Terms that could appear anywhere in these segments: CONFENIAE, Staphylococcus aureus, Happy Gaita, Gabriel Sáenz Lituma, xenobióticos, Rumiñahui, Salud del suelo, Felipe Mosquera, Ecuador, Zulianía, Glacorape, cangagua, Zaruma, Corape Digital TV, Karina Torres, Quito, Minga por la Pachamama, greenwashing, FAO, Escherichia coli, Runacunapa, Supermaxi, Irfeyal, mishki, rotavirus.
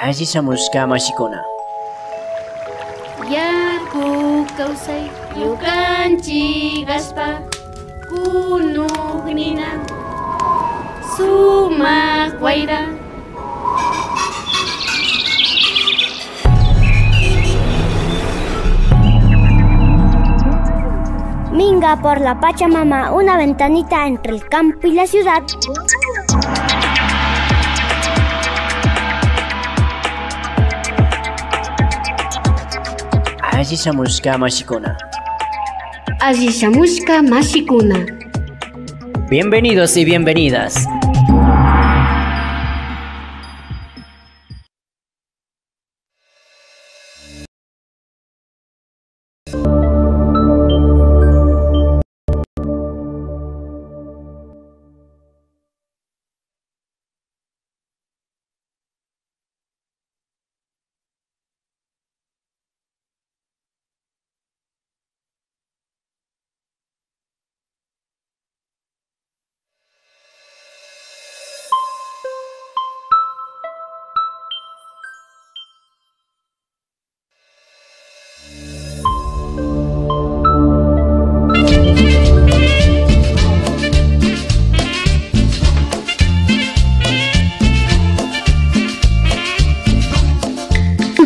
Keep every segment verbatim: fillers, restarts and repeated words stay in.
Así somos kama shikona. Yaku kausai yukanchi gaspa kunugnina suma guaira. Minga por la Pachamama, una ventanita entre el campo y la ciudad. Así samuska mashikuna. Así samuska mashikuna. Bienvenidos y bienvenidas.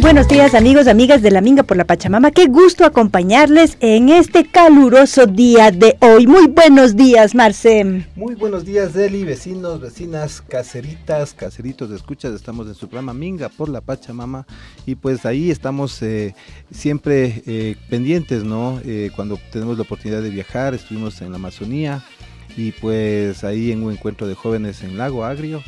Buenos días amigos, amigas de la Minga por la Pachamama, qué gusto acompañarles en este caluroso día de hoy. Muy buenos días, Marce. Muy buenos días, Deli, vecinos, vecinas, caseritas, caseritos de escuchas. Estamos en su programa Minga por la Pachamama y pues ahí estamos eh, siempre eh, pendientes, ¿no? Eh, cuando tenemos la oportunidad de viajar, estuvimos en la Amazonía y pues ahí en un encuentro de jóvenes en Lago Agrio,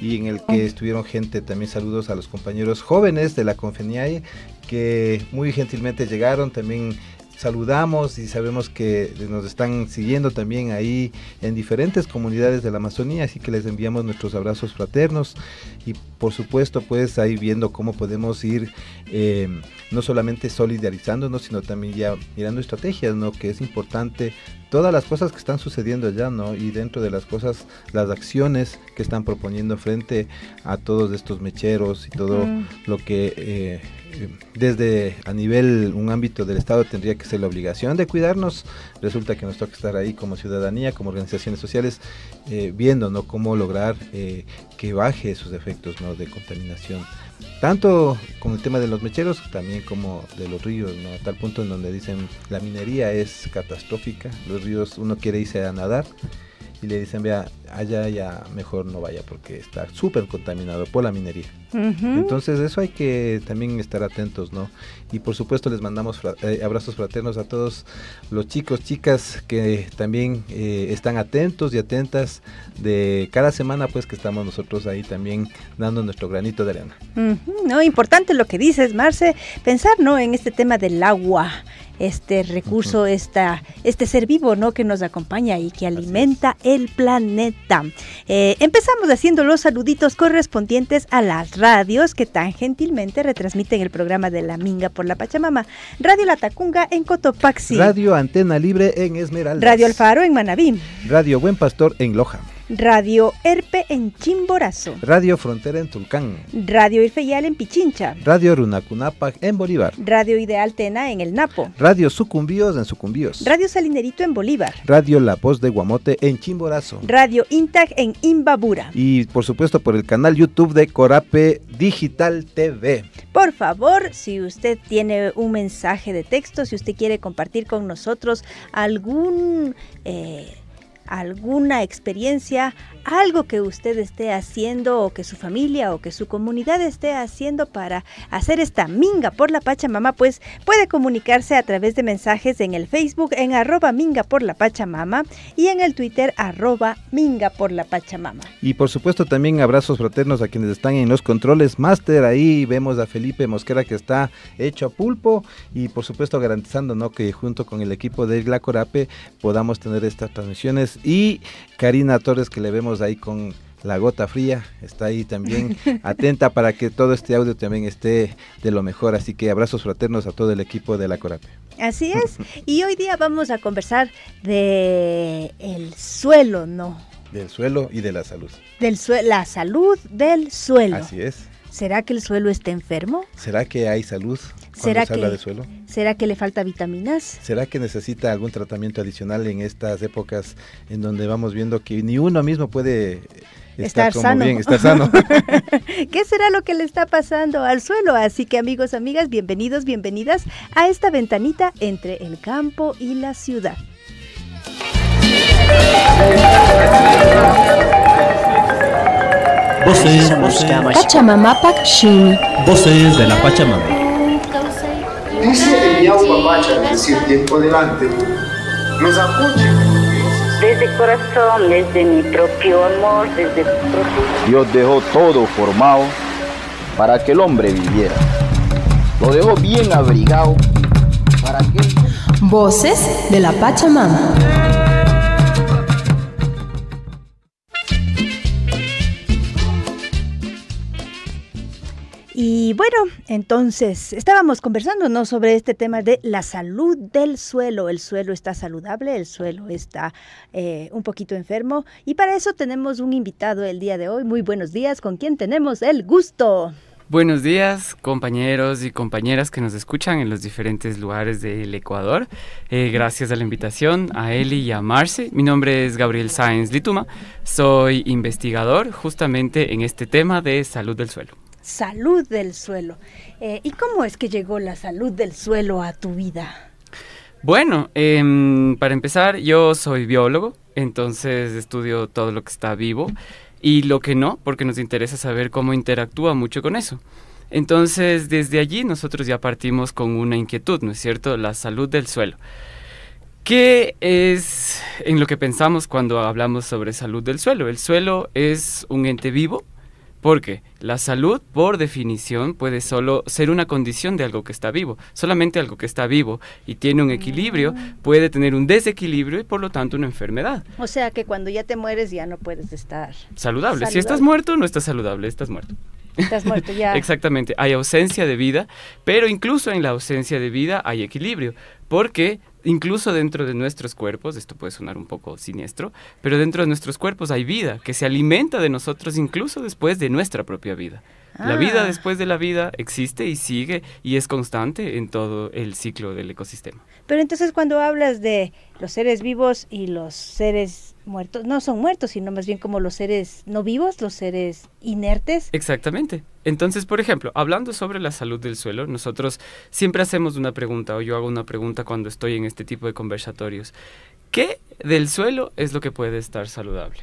y en el que estuvieron gente, también saludos a los compañeros jóvenes de la CONFENIAE que muy gentilmente llegaron, también saludamos y sabemos que nos están siguiendo también ahí en diferentes comunidades de la Amazonía, así que les enviamos nuestros abrazos fraternos y por supuesto pues ahí viendo cómo podemos ir eh, no solamente solidarizándonos, sino también ya mirando estrategias, ¿no? Que es importante todas las cosas que están sucediendo allá, ¿no? Y dentro de las cosas, las acciones que están proponiendo frente a todos estos mecheros y todo mm. lo que... Eh, desde a nivel, un ámbito del Estado tendría que ser la obligación de cuidarnos, resulta que nos toca estar ahí como ciudadanía, como organizaciones sociales, eh, viendo, ¿no? Cómo lograr eh, que baje esos efectos, ¿no? De contaminación, tanto con el tema de los mecheros, también como de los ríos, ¿no? A tal punto en donde dicen la minería es catastrófica, los ríos, uno quiere irse a nadar y le dicen, vea, allá ya mejor no vaya porque está súper contaminado por la minería. Uh-huh. Entonces eso hay que también estar atentos, ¿no? Y por supuesto les mandamos fra eh, abrazos fraternos a todos los chicos, chicas que también eh, están atentos y atentas de cada semana, pues que estamos nosotros ahí también dando nuestro granito de arena. Uh-huh. No, importante lo que dices, Marce, pensar, ¿no? En este tema del agua, este recurso, uh-huh. esta, este ser vivo, ¿no? Que nos acompaña y que alimenta el planeta. Eh, empezamos haciendo los saluditos correspondientes a las radios que tan gentilmente retransmiten el programa de la Minga por la Pachamama. Radio La Tacunga en Cotopaxi. Radio Antena Libre en Esmeraldas. Radio El Faro en Manabí. Radio Buen Pastor en Loja. Radio Herpe en Chimborazo. Radio Frontera en Tulcán. Radio Irfeyal en Pichincha. Radio Runacunapa en Bolívar. Radio Ideal Tena en El Napo. Radio Sucumbíos en Sucumbíos. Radio Salinerito en Bolívar. Radio La Voz de Guamote en Chimborazo. Radio Intag en Imbabura. Y por supuesto por el canal YouTube de Corape Digital T V. Por favor, si usted tiene un mensaje de texto, si usted quiere compartir con nosotros algún... Eh, alguna experiencia, algo que usted esté haciendo o que su familia o que su comunidad esté haciendo para hacer esta Minga por la Pachamama, pues puede comunicarse a través de mensajes en el Facebook en arroba Minga por la Pachamama y en el Twitter arroba Minga por la Pachamama. Y por supuesto también abrazos fraternos a quienes están en los controles máster, ahí vemos a Felipe Mosquera que está hecho a pulpo y por supuesto garantizando, ¿no? Que junto con el equipo de Glacorape podamos tener estas transmisiones, y Karina Torres que le vemos ahí con la gota fría, está ahí también atenta para que todo este audio también esté de lo mejor, así que abrazos fraternos a todo el equipo de la Corape. Así es, y hoy día vamos a conversar de el suelo, ¿no? Del suelo y de la salud. Del su- la salud del suelo. Así es. ¿Será que el suelo está enfermo? ¿Será que hay salud cuando ¿Será se habla que, de suelo? ¿Será que le falta vitaminas? ¿Será que necesita algún tratamiento adicional en estas épocas en donde vamos viendo que ni uno mismo puede estar, estar como sano. bien, estar sano? ¿Qué será lo que le está pasando al suelo? Así que amigos, amigas, bienvenidos, bienvenidas a esta ventanita entre el campo y la ciudad. Voces Pachamama Pakshin. Voces de la Pachamama. Dice el Yao Papacha, decir tiempo delante, nos apoye. Desde el corazón, desde mi propio amor, desde propio... Dios dejó todo formado para que el hombre viviera. Lo dejó bien abrigado para que... Voces de la Pachamama. Y bueno, entonces estábamos conversando, ¿no?, sobre este tema de la salud del suelo. El suelo está saludable, el suelo está eh, un poquito enfermo, y para eso tenemos un invitado el día de hoy. Muy buenos días, ¿con quién tenemos el gusto? Buenos días, compañeros y compañeras que nos escuchan en los diferentes lugares del Ecuador. Eh, gracias a la invitación, a Eli y a Marce. Mi nombre es Gabriel Sáenz Lituma, soy investigador justamente en este tema de salud del suelo. Salud del suelo. Eh, ¿Y cómo es que llegó la salud del suelo a tu vida? Bueno, eh, para empezar, yo soy biólogo, entonces estudio todo lo que está vivo y lo que no, porque nos interesa saber cómo interactúa mucho con eso. Entonces, desde allí nosotros ya partimos con una inquietud, ¿no es cierto? La salud del suelo. ¿Qué es en lo que pensamos cuando hablamos sobre salud del suelo? El suelo es un ente vivo. Porque la salud, por definición, puede solo ser una condición de algo que está vivo. Solamente algo que está vivo y tiene un equilibrio puede tener un desequilibrio y por lo tanto una enfermedad. O sea que cuando ya te mueres ya no puedes estar saludable. saludable. Si estás muerto, no estás saludable, estás muerto. Estás muerto ya. Exactamente. Hay ausencia de vida, pero incluso en la ausencia de vida hay equilibrio. Porque incluso dentro de nuestros cuerpos, esto puede sonar un poco siniestro, pero dentro de nuestros cuerpos hay vida que se alimenta de nosotros incluso después de nuestra propia vida. Ah. La vida después de la vida existe y sigue y es constante en todo el ciclo del ecosistema. Pero entonces cuando hablas de los seres vivos y los seres muertos, no son muertos, sino más bien como los seres no vivos, los seres inertes. Exactamente. Entonces, por ejemplo, hablando sobre la salud del suelo, nosotros siempre hacemos una pregunta, o yo hago una pregunta cuando estoy en este tipo de conversatorios. ¿Qué del suelo es lo que puede estar saludable?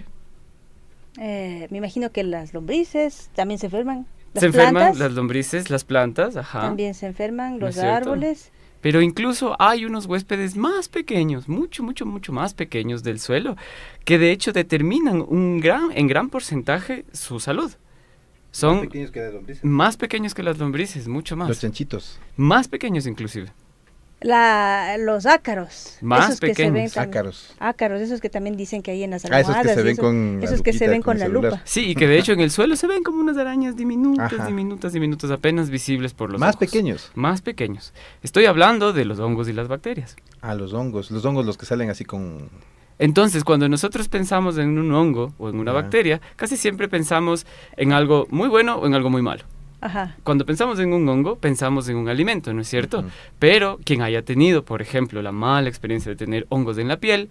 Eh, me imagino que las lombrices también se enferman. Las se enferman plantas, las lombrices, las plantas, ajá. También se enferman los árboles. Pero incluso hay unos huéspedes más pequeños, mucho, mucho, mucho más pequeños del suelo, que de hecho determinan un gran, en gran porcentaje su salud. Son más pequeños que las lombrices. Más pequeños que las lombrices, mucho más. Los chanchitos. Más pequeños inclusive. La, los ácaros. Más esos pequeños. Que se ven también, ácaros. Ácaros, esos que también dicen que hay en las almohadas. Ah, esos que se ven eso, con, esos que lupita, se ven con, con la lupa. Sí, y que de hecho en el suelo se ven como unas arañas diminutas, Ajá. diminutas, diminutas, apenas visibles por los Más ojos. pequeños. Más pequeños. Estoy hablando de los hongos y las bacterias. Ah, los hongos. Los hongos los que salen así con... Entonces, cuando nosotros pensamos en un hongo o en una Ajá. bacteria, casi siempre pensamos en algo muy bueno o en algo muy malo. Ajá. Cuando pensamos en un hongo, pensamos en un alimento, ¿no es cierto? Uh-huh. Pero quien haya tenido, por ejemplo, la mala experiencia de tener hongos en la piel,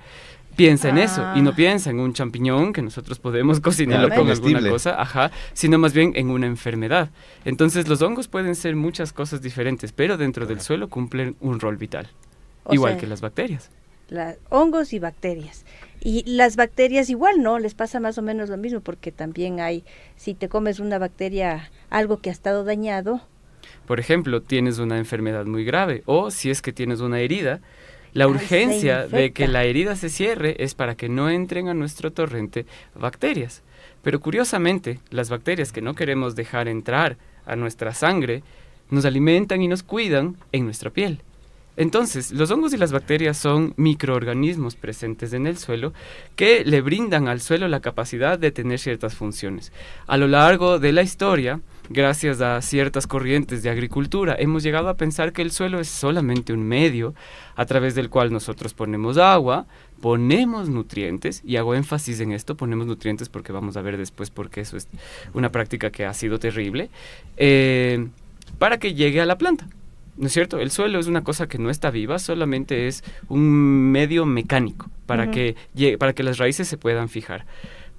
piensa ah. en eso y no piensa en un champiñón que nosotros podemos cocinarlo con alguna cosa, ajá, sino más bien en una enfermedad. Entonces, los hongos pueden ser muchas cosas diferentes, pero dentro del suelo cumplen un rol vital, o igual sea, que las bacterias. La, hongos y bacterias. Y las bacterias igual, ¿no? Les pasa más o menos lo mismo, porque también hay, si te comes una bacteria, algo que ha estado dañado. Por ejemplo, tienes una enfermedad muy grave, o si es que tienes una herida, la Ay, urgencia de que la herida se cierre es para que no entren a nuestro torrente bacterias. Pero curiosamente, las bacterias que no queremos dejar entrar a nuestra sangre, nos alimentan y nos cuidan en nuestra piel. Entonces, los hongos y las bacterias son microorganismos presentes en el suelo que le brindan al suelo la capacidad de tener ciertas funciones. A lo largo de la historia, gracias a ciertas corrientes de agricultura, hemos llegado a pensar que el suelo es solamente un medio a través del cual nosotros ponemos agua, ponemos nutrientes, y hago énfasis en esto, ponemos nutrientes, porque vamos a ver después porque eso es una práctica que ha sido terrible, eh, para que llegue a la planta. ¿No es cierto? El suelo es una cosa que no está viva, solamente es un medio mecánico para, uh-huh. que, llegue, para que las raíces se puedan fijar.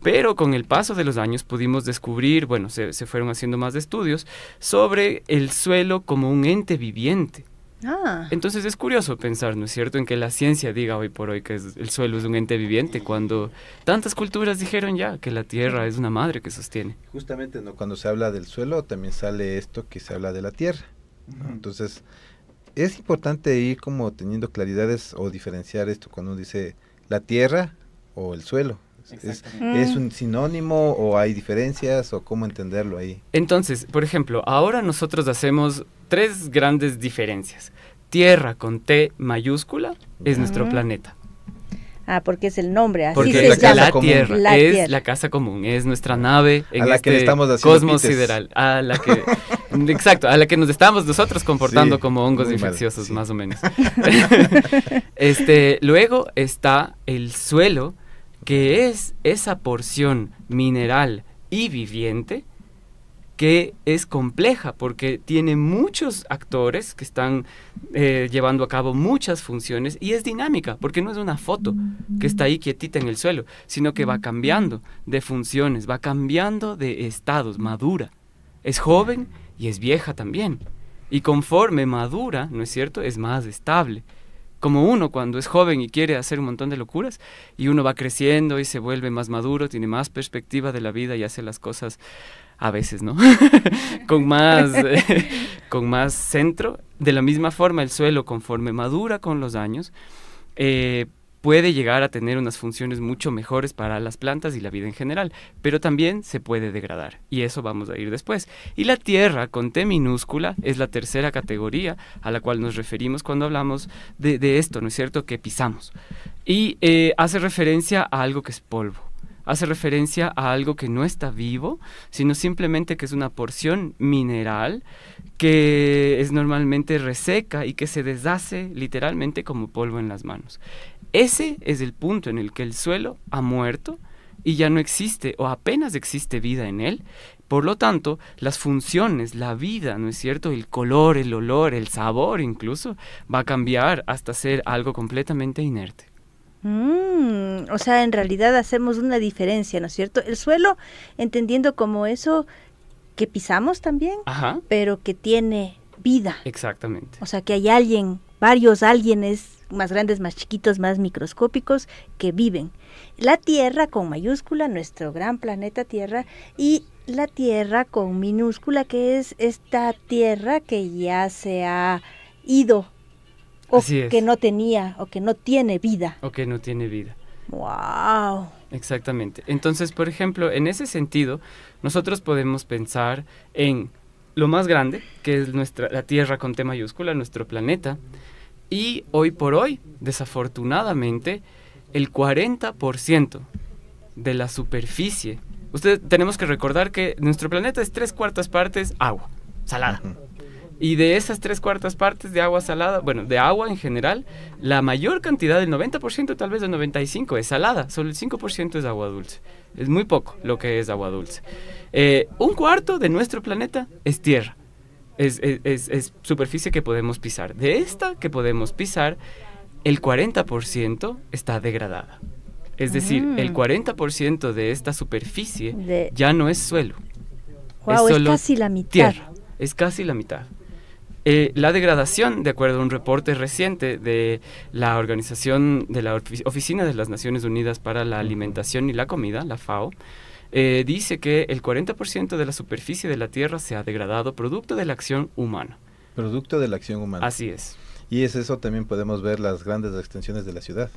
Pero con el paso de los años pudimos descubrir, bueno, se, se fueron haciendo más estudios sobre el suelo como un ente viviente. Ah. Entonces es curioso pensar, ¿no es cierto?, en que la ciencia diga hoy por hoy que es, el suelo es un ente viviente, cuando tantas culturas dijeron ya que la tierra es una madre que sostiene. Justamente, ¿no?, cuando se habla del suelo también sale esto que se habla de la tierra, ¿no? Entonces es importante ir como teniendo claridades o diferenciar esto cuando uno dice la tierra o el suelo. Es, ¿Es un sinónimo o hay diferencias o cómo entenderlo ahí? Entonces, por ejemplo, ahora nosotros hacemos tres grandes diferencias. Tierra con T mayúscula es uh-huh. nuestro planeta. Ah, porque es el nombre, así porque se llama. La Tierra, la es tierra. La casa común, es nuestra nave en a la este que estamos cosmos pites. sideral, a la que, exacto, a la que nos estamos nosotros comportando sí, como hongos infecciosos, mal, sí. más o menos. este, luego está el suelo, que es esa porción mineral y viviente que es compleja porque tiene muchos actores que están eh, llevando a cabo muchas funciones, y es dinámica porque no es una foto que está ahí quietita en el suelo, sino que va cambiando de funciones, va cambiando de estados, madura, es joven y es vieja también, y conforme madura, ¿no es cierto?, es más estable. Como uno cuando es joven y quiere hacer un montón de locuras, y uno va creciendo y se vuelve más maduro, tiene más perspectiva de la vida y hace las cosas a veces, ¿no? con, más, eh, con más centro. De la misma forma, el suelo, conforme madura con los años, eh, puede llegar a tener unas funciones mucho mejores para las plantas y la vida en general, pero también se puede degradar, y eso vamos a ir después. Y la tierra, con T minúscula, es la tercera categoría a la cual nos referimos cuando hablamos de, de esto, ¿no es cierto?, que pisamos. Y eh, hace referencia a algo que es polvo, hace referencia a algo que no está vivo, sino simplemente que es una porción mineral que es normalmente reseca y que se deshace literalmente como polvo en las manos. Ese es el punto en el que el suelo ha muerto y ya no existe o apenas existe vida en él. Por lo tanto, las funciones, la vida, ¿no es cierto?, el color, el olor, el sabor incluso, va a cambiar hasta ser algo completamente inerte. Mm, o sea, en realidad hacemos una diferencia, ¿no es cierto? El suelo, entendiendo como eso que pisamos también, ajá. pero que tiene vida. Exactamente. O sea, que hay alguien, varios alguienes, más grandes, más chiquitos, más microscópicos, que viven. La Tierra con mayúscula, nuestro gran planeta Tierra, y la Tierra con minúscula, que es esta Tierra que ya se ha ido, o que no tenía, o que no tiene vida. O que no tiene vida. ¡Wow! Exactamente. Entonces, por ejemplo, en ese sentido, nosotros podemos pensar en lo más grande, que es nuestra, la Tierra con T mayúscula, nuestro planeta. Y hoy por hoy, desafortunadamente, el cuarenta por ciento de la superficie... Ustedes, tenemos que recordar que nuestro planeta es tres cuartas partes agua salada. Y de esas tres cuartas partes de agua salada, bueno, de agua en general, la mayor cantidad, el noventa por ciento, tal vez el noventa y cinco por ciento, es salada. Solo el cinco por ciento es agua dulce. Es muy poco lo que es agua dulce. Eh, un cuarto de nuestro planeta es tierra. Es, es, es superficie que podemos pisar. De esta que podemos pisar, el cuarenta por ciento está degradada. Es decir, mm. el cuarenta por ciento de esta superficie de... ya no es suelo. Wow, es, solo es casi la mitad. Tierra. Es casi la mitad. Eh, la degradación, de acuerdo a un reporte reciente de la Organización de la Ofic- Oficina de las Naciones Unidas para la Alimentación y la Comida, la FAO, Eh, dice que el cuarenta por ciento de la superficie de la Tierra se ha degradado producto de la acción humana. Producto de la acción humana. Así es. Y es eso también podemos ver las grandes extensiones de la ciudad.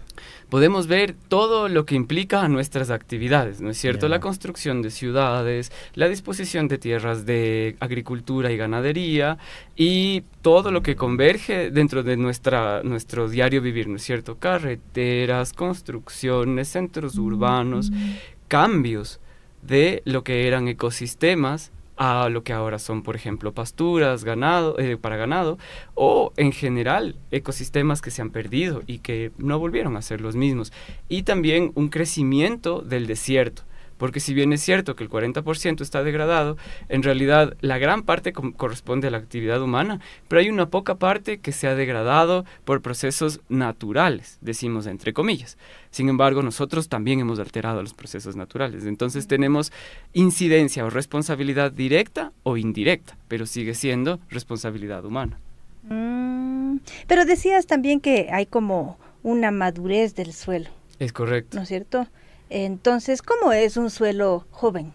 Podemos ver todo lo que implica nuestras actividades, ¿no es cierto? Yeah. La construcción de ciudades, la disposición de tierras de agricultura y ganadería y todo lo que converge dentro de nuestra, nuestro diario vivir, ¿no es cierto? Carreteras, construcciones, centros urbanos, mm-hmm. cambios de lo que eran ecosistemas a lo que ahora son, por ejemplo, pasturas, ganado, eh, para ganado, o en general ecosistemas que se han perdido y que no volvieron a ser los mismos. Y también un crecimiento del desierto, porque si bien es cierto que el cuarenta por ciento está degradado, en realidad la gran parte corresponde a la actividad humana, pero hay una poca parte que se ha degradado por procesos naturales, decimos entre comillas. Sin embargo, nosotros también hemos alterado los procesos naturales, entonces tenemos incidencia o responsabilidad directa o indirecta, pero sigue siendo responsabilidad humana. Mm, pero decías también que hay como una madurez del suelo. Es correcto. ¿No es cierto? Entonces, ¿cómo es un suelo joven?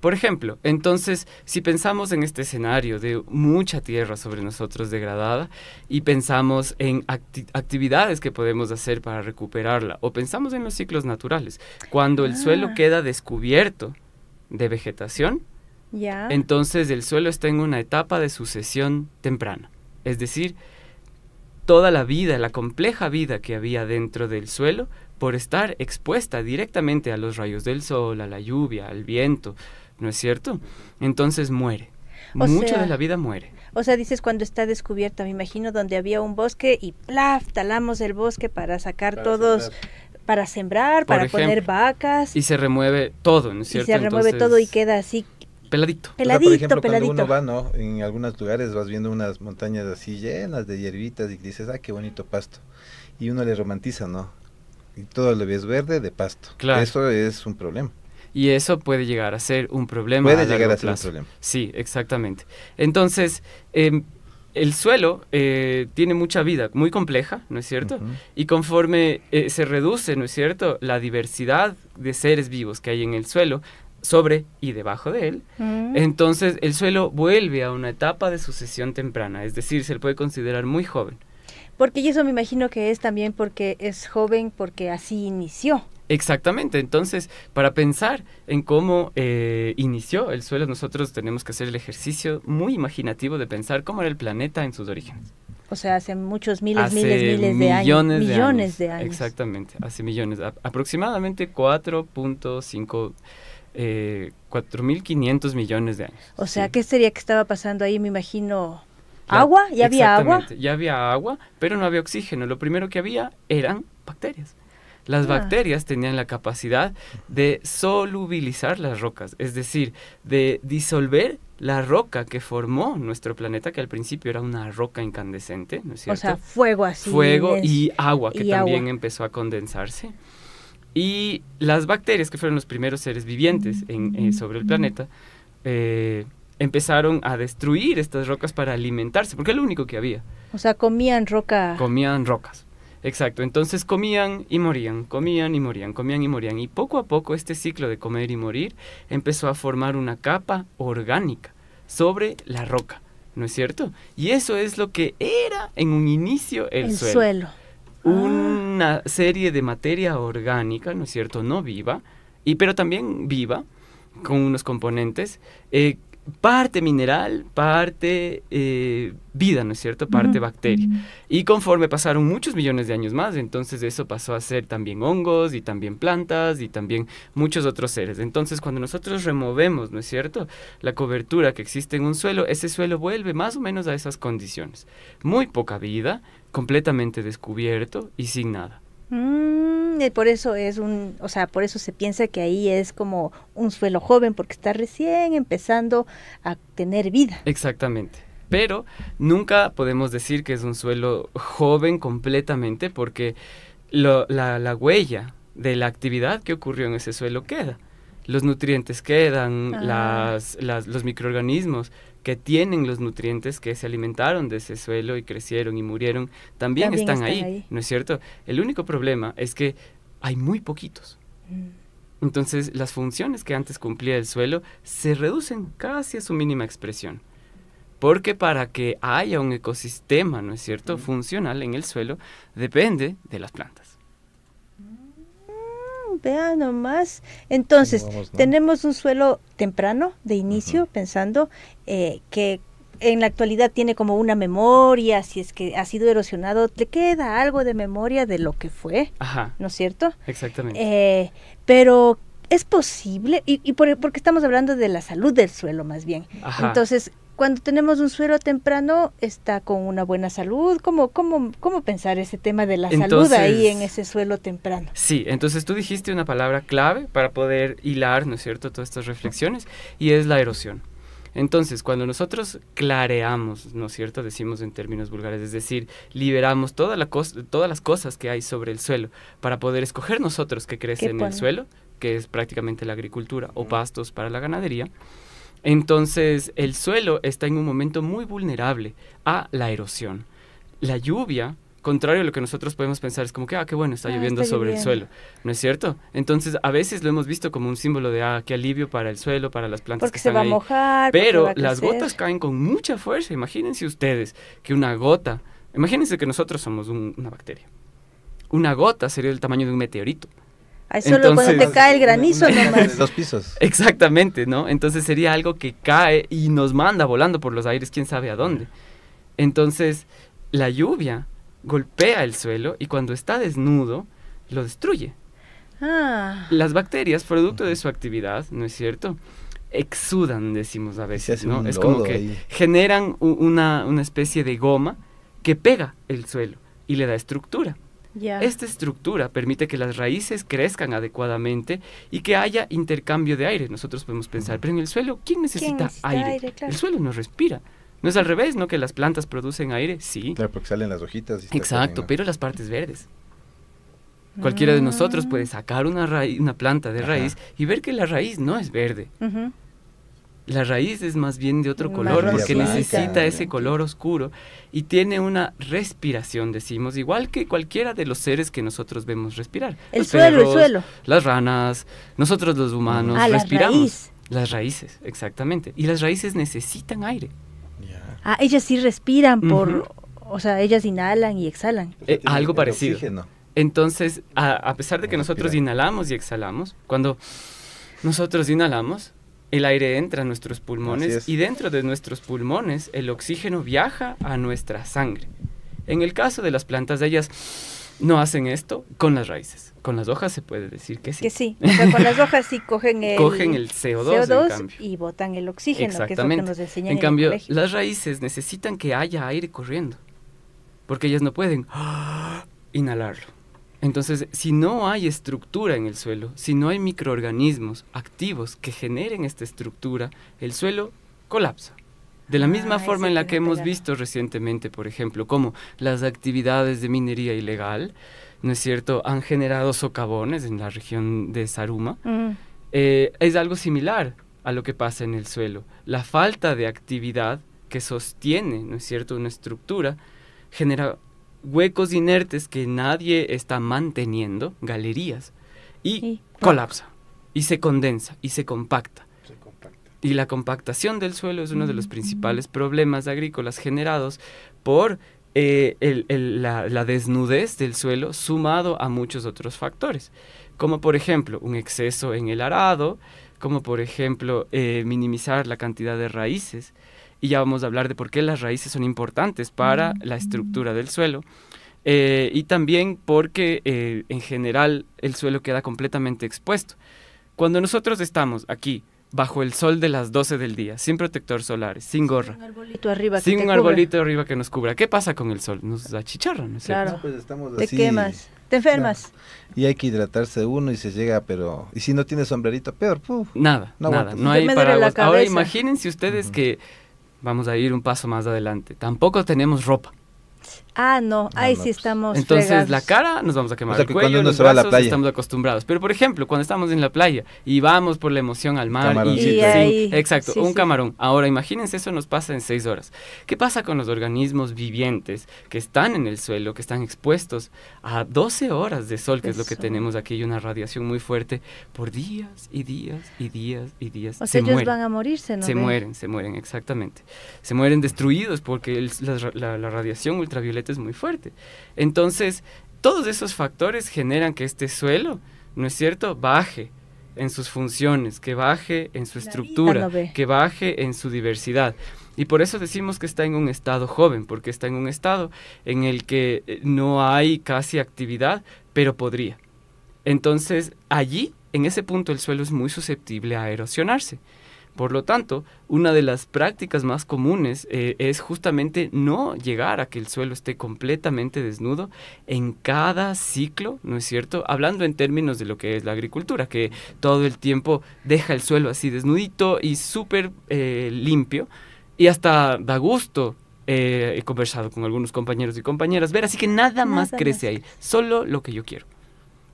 Por ejemplo, entonces, si pensamos en este escenario de mucha tierra sobre nosotros degradada y pensamos en acti- actividades que podemos hacer para recuperarla, o pensamos en los ciclos naturales, cuando el ah. suelo queda descubierto de vegetación, yeah. entonces el suelo está en una etapa de sucesión temprana, es decir, toda la vida, la compleja vida que había dentro del suelo, por estar expuesta directamente a los rayos del sol, a la lluvia, al viento, ¿no es cierto? Entonces muere, o mucho sea, de la vida muere. O sea, dices cuando está descubierta, me imagino donde había un bosque y plaf, talamos el bosque para sacar para todos, sembrar. para sembrar, por para ejemplo, poner vacas. Y se remueve todo, ¿no es cierto? Y se remueve Entonces, todo y queda así. Peladito. Peladito, o sea, por ejemplo, peladito. Cuando uno va, ¿no? En algunos lugares vas viendo unas montañas así llenas de hierbitas y dices, ah, qué bonito pasto. Y uno le romantiza, ¿no? Y todo lo ves verde de pasto. Claro. Eso es un problema. Y eso puede llegar a ser un problema. Puede a llegar a ser plazo. un problema. Sí, exactamente. Entonces, eh, el suelo eh, tiene mucha vida, muy compleja, ¿no es cierto? Uh-huh. Y conforme eh, se reduce, ¿no es cierto?, la diversidad de seres vivos que hay en el suelo, sobre y debajo de él, uh-huh. entonces el suelo vuelve a una etapa de sucesión temprana, es decir, se le puede considerar muy joven. Porque eso me imagino que es también porque es joven, porque así inició. Exactamente, entonces para pensar en cómo eh, inició el suelo, nosotros tenemos que hacer el ejercicio muy imaginativo de pensar cómo era el planeta en sus orígenes. O sea, hace muchos miles, hace miles, miles de años. Millones de, millones años. de años. Exactamente, hace millones, a, aproximadamente cuatro punto cinco eh, cuatro mil quinientos millones de años. O sea, sí. ¿Qué sería que estaba pasando ahí? Me imagino... La, ¿Agua? ¿Ya había agua? Ya había agua, pero no había oxígeno. Lo primero que había eran bacterias. Las ah. bacterias tenían la capacidad de solubilizar las rocas, es decir, de disolver la roca que formó nuestro planeta, que al principio era una roca incandescente, ¿no es cierto? O sea, fuego así. Fuego es, y agua, que y también agua. empezó a condensarse. Y las bacterias, que fueron los primeros seres vivientes en, eh, sobre el planeta, eh, empezaron a destruir estas rocas para alimentarse, porque es lo único que había. O sea, comían roca. Comían rocas, exacto. Entonces comían y morían, comían y morían, comían y morían. Y poco a poco este ciclo de comer y morir empezó a formar una capa orgánica sobre la roca, ¿no es cierto? Y eso es lo que era en un inicio el, el suelo. suelo. Una ah. serie de materia orgánica, ¿no es cierto? No viva, y, pero también viva, con unos componentes eh, parte mineral, parte eh, vida, ¿no es cierto?, parte uh-huh. bacteria. Uh-huh. Y conforme pasaron muchos millones de años más, entonces eso pasó a ser también hongos y también plantas y también muchos otros seres. Entonces, cuando nosotros removemos, ¿no es cierto?, la cobertura que existe en un suelo, ese suelo vuelve más o menos a esas condiciones. Muy poca vida, completamente descubierto y sin nada. Mm, y por eso es un, o sea, por eso se piensa que ahí es como un suelo joven, porque está recién empezando a tener vida. Exactamente, pero nunca podemos decir que es un suelo joven completamente, porque lo, la, la huella de la actividad que ocurrió en ese suelo queda. Los nutrientes quedan, ah. las, las, los microorganismos que tienen los nutrientes que se alimentaron de ese suelo y crecieron y murieron, también, también están, están ahí, ahí, ¿no es cierto? El único problema es que hay muy poquitos. Mm. Entonces, las funciones que antes cumplía el suelo se reducen casi a su mínima expresión. Porque para que haya un ecosistema, ¿no es cierto?, mm. funcional en el suelo, depende de las plantas. Vean nomás. Entonces, sí, vamos, ¿no? tenemos un suelo temprano, de inicio, uh-huh. pensando eh, que en la actualidad tiene como una memoria, si es que ha sido erosionado, te queda algo de memoria de lo que fue, Ajá. ¿no es cierto? Exactamente. Eh, pero ¿Es posible? Y, y por, porque estamos hablando de la salud del suelo más bien. Ajá. Entonces, cuando tenemos un suelo temprano, está con una buena salud. ¿Cómo, cómo, cómo pensar ese tema de la entonces, salud ahí en ese suelo temprano? Sí, entonces tú dijiste una palabra clave para poder hilar, ¿no es cierto?, todas estas reflexiones, y es la erosión. Entonces, cuando nosotros clareamos, ¿no es cierto?, decimos en términos vulgares, es decir, liberamos toda la cosa, todas las cosas que hay sobre el suelo para poder escoger nosotros qué crece en el suelo, que es prácticamente la agricultura o pastos para la ganadería. Entonces, el suelo está en un momento muy vulnerable a la erosión. La lluvia, contrario a lo que nosotros podemos pensar, es como que, ah, qué bueno, está ah, lloviendo está sobre lloviendo. el suelo, ¿no es cierto? Entonces, a veces lo hemos visto como un símbolo de, ah, qué alivio para el suelo, para las plantas porque que están ahí. Porque se va a mojar. Pero las gotas caen con mucha fuerza. Imagínense ustedes que una gota, imagínense que nosotros somos un, una bacteria. Una gota sería del tamaño de un meteorito. Ay, solo Entonces, cuando te cae el granizo una, una, nomás. Dos pisos. Exactamente, ¿no? Entonces sería algo que cae y nos manda volando por los aires, quién sabe a dónde. Entonces, la lluvia golpea el suelo y cuando está desnudo, lo destruye. Ah. Las bacterias, producto de su actividad, ¿no es cierto?, exudan, decimos a veces, ¿no? Es como que ahí generan una, una especie de goma que pega el suelo y le da estructura. Yeah. Esta estructura permite que las raíces crezcan adecuadamente y que haya intercambio de aire. Nosotros podemos pensar, pero en el suelo, ¿quién necesita, ¿Quién necesita aire? aire claro. El suelo no respira. No es al revés, ¿no? Que las plantas producen aire, sí. Claro, porque salen las hojitas. Y Exacto, salen, ¿no? pero las partes verdes. Mm. Cualquiera de nosotros puede sacar una, raíz, una planta de Ajá. raíz y ver que la raíz no es verde. Uh-huh. La raíz es más bien de otro color porque necesita ese color oscuro y tiene una respiración, decimos, igual que cualquiera de los seres que nosotros vemos respirar. El suelo, el suelo. Las ranas, nosotros los humanos respiramos. Las raíces, exactamente. Y las raíces necesitan aire. Ah, ellas sí respiran por, o sea, ellas inhalan y exhalan. Eh, algo parecido. Entonces, a, a pesar de que nosotros inhalamos y exhalamos, cuando nosotros inhalamos, el aire entra a nuestros pulmones y dentro de nuestros pulmones el oxígeno viaja a nuestra sangre. En el caso de las plantas, ellas no hacen esto con las raíces. Con las hojas se puede decir que sí. Que sí. O sea, con las hojas sí cogen el, cogen el C O dos, C O dos y botan el oxígeno. Exactamente. Que es lo que nos enseñan en, en cambio, el colegio. Las raíces necesitan que haya aire corriendo porque ellas no pueden inhalarlo. Entonces, si no hay estructura en el suelo, si no hay microorganismos activos que generen esta estructura, el suelo colapsa. De la misma ah, forma en la que hemos visto recientemente, por ejemplo, como las actividades de minería ilegal, ¿no es cierto?, han generado socavones en la región de Zaruma. Mm. Eh, es algo similar a lo que pasa en el suelo. La falta de actividad que sostiene, ¿no es cierto?, una estructura genera huecos inertes que nadie está manteniendo, galerías, y sí. colapsa, y se condensa, y se compacta. se compacta. Y la compactación del suelo es uno de los principales problemas agrícolas generados por eh, el, el, la, la desnudez del suelo sumado a muchos otros factores, como por ejemplo un exceso en el arado, como por ejemplo eh, minimizar la cantidad de raíces. Y ya vamos a hablar de por qué las raíces son importantes para la estructura del suelo. Eh, y también porque eh, en general el suelo queda completamente expuesto. Cuando nosotros estamos aquí, bajo el sol de las doce del día, sin protector solar, sin gorra. Sin un arbolito arriba que, sin un arbolito arriba que nos cubra. ¿Qué pasa con el sol? Nos achicharran, ¿no es cierto? Claro, pues estamos así. Te quemas, te enfermas. No. Y hay que hidratarse uno y se llega, pero... Y si no tiene sombrerito, peor. Puf, nada, no nada, no hay paraguas. Ahora imagínense ustedes uh-huh. que... Vamos a ir un paso más adelante. Tampoco tenemos ropa. Ah, no. Ahí no, sí estamos Entonces, fregados. La cara nos vamos a quemar. O sea, que el cuello, los brazos, va a la playa. Estamos acostumbrados. Pero, por ejemplo, cuando estamos en la playa y vamos por la emoción al mar. Y, y ahí, sí, exacto, sí, un sí. camarón. Ahora, imagínense, eso nos pasa en seis horas. ¿Qué pasa con los organismos vivientes que están en el suelo, que están expuestos a doce horas de sol, que de es lo que sol. tenemos aquí, y una radiación muy fuerte, por días y días y días y días? O sea, se ellos mueren. van a morirse, ¿no? Se ven? mueren, se mueren, exactamente. Se mueren destruidos porque el, la, la, la radiación ultravioleta violeta es muy fuerte. Entonces, todos esos factores generan que este suelo, ¿no es cierto?, baje en sus funciones, que baje en su estructura, que baje en su diversidad. Y por eso decimos que está en un estado joven, porque está en un estado en el que no hay casi actividad, pero podría. Entonces, allí en ese punto el suelo es muy susceptible a erosionarse. Por lo tanto, una de las prácticas más comunes eh, es justamente no llegar a que el suelo esté completamente desnudo en cada ciclo, ¿no es cierto? Hablando en términos de lo que es la agricultura, que todo el tiempo deja el suelo así desnudito y súper eh, limpio, y hasta da gusto. Eh, he conversado con algunos compañeros y compañeras, ver, así que nada, nada más crece más. ahí, solo lo que yo quiero.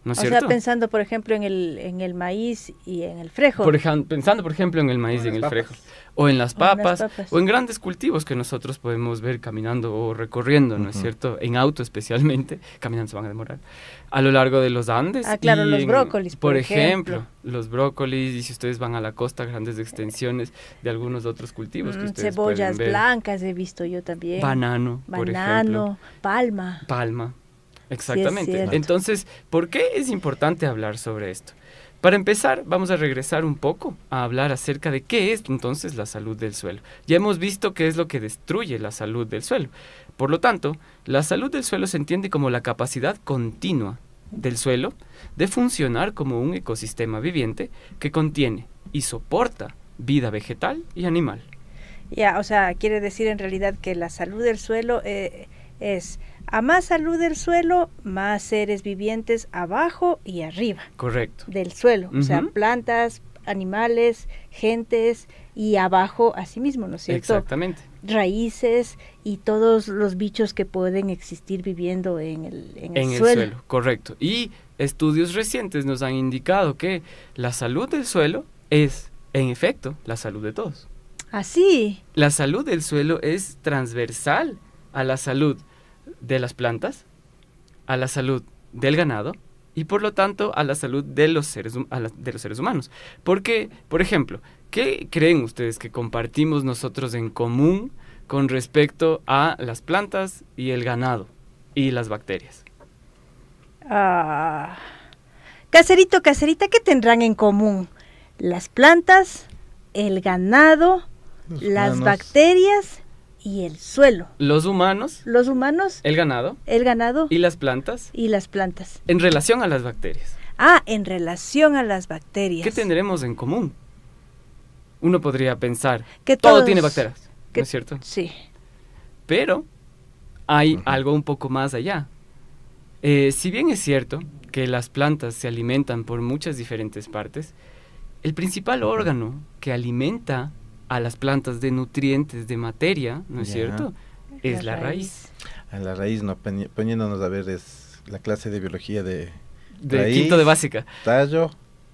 ¿No es o cierto? sea, pensando, por ejemplo, en el, en el maíz y en el frejo. Por ejemplo, pensando, por ejemplo, en el maíz o y en el papas. frejo. O en las papas, o en las papas, o en grandes cultivos que nosotros podemos ver caminando o recorriendo, ¿no uh-huh. es cierto? En auto especialmente, caminando se van a demorar, a lo largo de los Andes. Ah, claro, los en, brócolis, por, por ejemplo, ejemplo. Los brócolis, y si ustedes van a la costa, grandes extensiones de algunos otros cultivos mm, que ustedes Cebollas ver. blancas he visto yo también. Banano, Banano, por ejemplo. palma. Palma. Exactamente. Sí, entonces, ¿por qué es importante hablar sobre esto? Para empezar, vamos a regresar un poco a hablar acerca de qué es entonces la salud del suelo. Ya hemos visto qué es lo que destruye la salud del suelo. Por lo tanto, la salud del suelo se entiende como la capacidad continua del suelo de funcionar como un ecosistema viviente que contiene y soporta vida vegetal y animal. Ya, o sea, quiere decir en realidad que la salud del suelo eh, es... a más salud del suelo, más seres vivientes abajo y arriba. Correcto. Del suelo, uh-huh. o sea, plantas, animales, gentes y abajo asimismo, ¿no es cierto? Exactamente. Raíces y todos los bichos que pueden existir viviendo en el, en el en suelo. En el suelo, correcto. Y estudios recientes nos han indicado que la salud del suelo es, en efecto, la salud de todos. ¿Así? La salud del suelo es transversal a la salud de las plantas, a la salud del ganado y por lo tanto a la salud de los seres, a la, de los seres humanos. Porque, por ejemplo, ¿qué creen ustedes que compartimos nosotros en común con respecto a las plantas y el ganado y las bacterias? Ah, caserito, caserita, ¿qué tendrán en común? Las plantas, el ganado, los las humanos. bacterias... y el suelo. Los humanos. Los humanos. El ganado. El ganado. Y las plantas. Y las plantas. En relación a las bacterias. Ah, en relación a las bacterias. ¿Qué tendremos en común? Uno podría pensar que todos, todo tiene bacterias, que, ¿no es cierto? Sí. Pero hay uh-huh. algo un poco más allá. Eh, si bien es cierto que las plantas se alimentan por muchas diferentes partes, el principal uh-huh. órgano que alimenta a las plantas de nutrientes, de materia, ¿no es yeah. cierto? Es la, la raíz. raíz. A la raíz, no, poniéndonos a ver, es la clase de biología de... De raíz, quinto de básica. Tallo,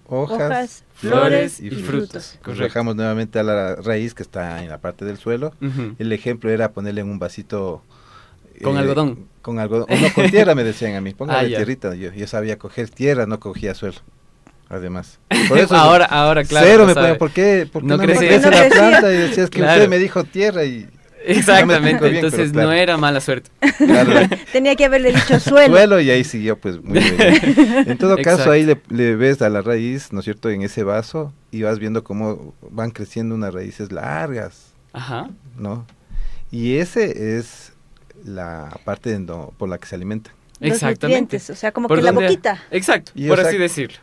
hojas, hojas flores y, y frutos. frutos. Bajamos nuevamente a la raíz que está en la parte del suelo. Uh-huh. El ejemplo era ponerle en un vasito... Con eh, algodón. Con algodón. No, con tierra me decían a mí, póngale ah, tierrita. Yo, yo sabía coger tierra, no cogía suelo. Además, por eso ahora, ahora, claro, cero me ponen, ¿por qué, por qué no, no crece no la planta? Y decías que claro. usted me dijo tierra y... Exactamente, no bien, entonces claro. no era mala suerte. Claro. Tenía que haberle dicho suelo. Suelo y ahí siguió, pues, muy bien. En todo Exacto. caso, ahí le, le ves a la raíz, ¿no es cierto?, en ese vaso y vas viendo cómo van creciendo unas raíces largas, Ajá. ¿no? Y ese es la parte de no, por la que se alimenta. Exactamente. O sea, como por que la boquita. Era. Exacto, y por exact así decirlo.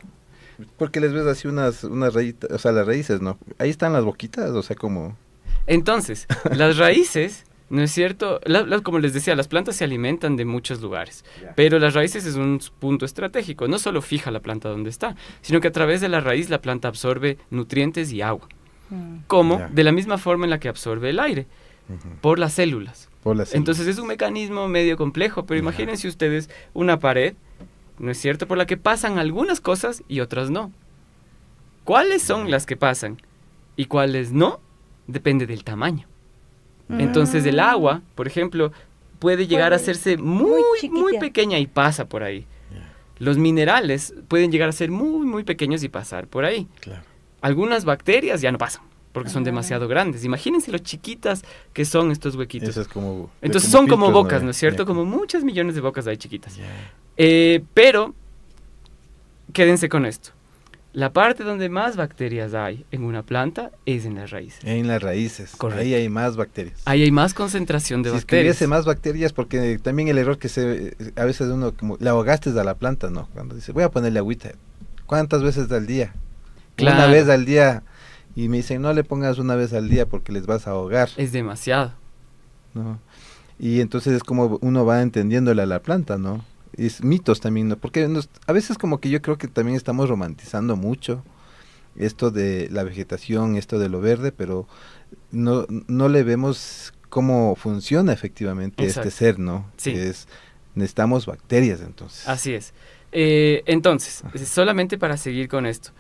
Porque les ves así unas, unas rayitas, o sea, las raíces, ¿no? Ahí están las boquitas, o sea, como... Entonces, las raíces, ¿no es cierto? La, la, como les decía, las plantas se alimentan de muchos lugares, yeah. pero las raíces es un punto estratégico. No solo fija la planta donde está, sino que a través de la raíz la planta absorbe nutrientes y agua. Mm. Como yeah. de la misma forma en la que absorbe el aire, uh-huh. por las células. Por las células. Entonces, es un mecanismo medio complejo, pero yeah. imagínense ustedes una pared... ¿No es cierto? Por la que pasan algunas cosas y otras no. ¿Cuáles son las que pasan y cuáles no? Depende del tamaño. Mm. Entonces el agua, por ejemplo, puede llegar bueno, a hacerse muy, muy, muy pequeña y pasa por ahí. Yeah. Los minerales pueden llegar a ser muy, muy pequeños y pasar por ahí. Claro. Algunas bacterias ya no pasan porque son demasiado grandes. Imagínense lo chiquitas que son estos huequitos. Eso es como, Entonces como son filtros, como bocas, ¿no, ¿no es cierto? Yeah. Como muchas millones de bocas hay chiquitas. Yeah. Eh, pero, quédense con esto, la parte donde más bacterias hay en una planta es en las raíces. En las raíces, Correcto. ahí hay más bacterias. Ahí hay más concentración de si bacterias. Si más bacterias, porque también el error que se, a veces uno, como, le ahogaste a la planta, ¿no? Cuando dice, voy a ponerle agüita. ¿Cuántas veces al día? Claro. Una vez al día. Y me dicen, no le pongas una vez al día porque les vas a ahogar. Es demasiado. No. Y entonces es como uno va entendiéndole a la planta, ¿no? Es mitos también, ¿no? Porque nos, a veces como que yo creo que también estamos romantizando mucho esto de la vegetación, esto de lo verde, pero no, no le vemos cómo funciona efectivamente. Exacto. Este ser, ¿no? Sí. Que es, necesitamos bacterias entonces. Así es. Eh, entonces, ajá, solamente para seguir con esto.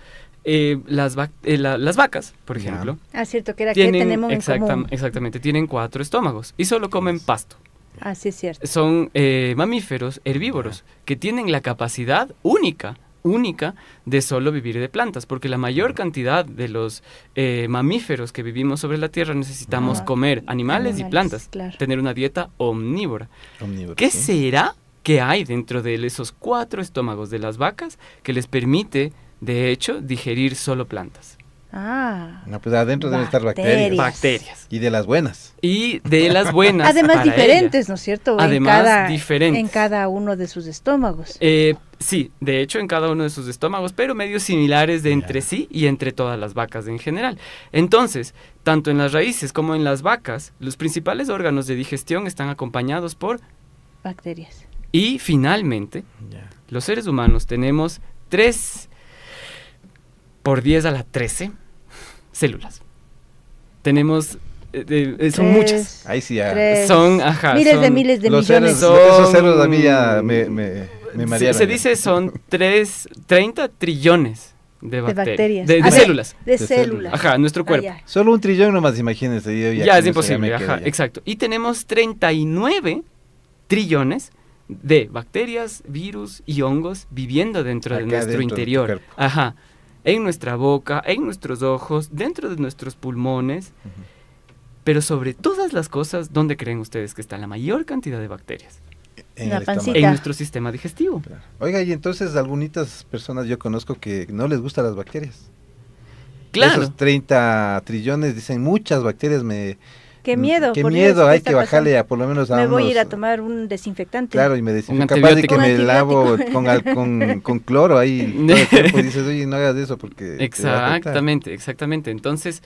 Eh, las, vac eh, la, las vacas, por yeah. ejemplo. Ah, cierto, que era tienen, que tenemos exacta en común. Exactamente, tienen cuatro estómagos y solo comen pasto. Así es cierto. Son eh, mamíferos herbívoros yeah. que tienen la capacidad única, única de solo vivir de plantas, porque la mayor cantidad de los eh, mamíferos que vivimos sobre la tierra necesitamos ah. comer animales, animales y plantas, claro. tener una dieta omnívora. Omnívora ¿Qué sí. será que hay dentro de esos cuatro estómagos de las vacas que les permite... de hecho, digerir solo plantas. Ah. No, pues adentro deben estar bacterias. Bacterias. Y de las buenas. Y de las buenas. Además diferentes, ¿no es cierto? Además en cada, diferentes. En cada uno de sus estómagos. Eh, sí, de hecho en cada uno de sus estómagos, pero medios similares de entre ya. sí y entre todas las vacas en general. Entonces, tanto en las raíces como en las vacas, los principales órganos de digestión están acompañados por... bacterias. Y finalmente, ya. los seres humanos tenemos tres... por diez a la trece células. Tenemos, eh, eh, son tres, muchas. Ahí sí, ah. tres, son, ajá. Miles son, de miles de los millones. Ceros, son, esos ceros a mí ya me, me, me marearon. Se, se dice son tres, treinta trillones de bacterias. De, bacterias. de, de células. De, de células. células. Ajá, nuestro cuerpo. Ah, solo un trillón nomás, imagínense. Yo ya ya es imposible, ya ajá, ya. exacto. Y tenemos treinta y nueve trillones de bacterias, virus y hongos viviendo dentro Acá de nuestro dentro interior. Del cuerpo. Ajá. En nuestra boca, en nuestros ojos, dentro de nuestros pulmones, uh-huh. pero sobre todas las cosas, ¿dónde creen ustedes que está la mayor cantidad de bacterias? En, la pancita. En nuestro sistema digestivo. Claro. Oiga, y entonces algunas personas yo conozco que no les gustan las bacterias. Claro. Esos treinta trillones dicen muchas bacterias me... Qué miedo. Qué miedo, hay que bajarle a por lo menos a unos... Me voy a ir a tomar un desinfectante. Claro, y me desinfecto. Capaz de que me lavo con, al, con, con cloro ahí. Todo el tiempo y dices, oye, no hagas eso porque... Exactamente, exactamente. Entonces,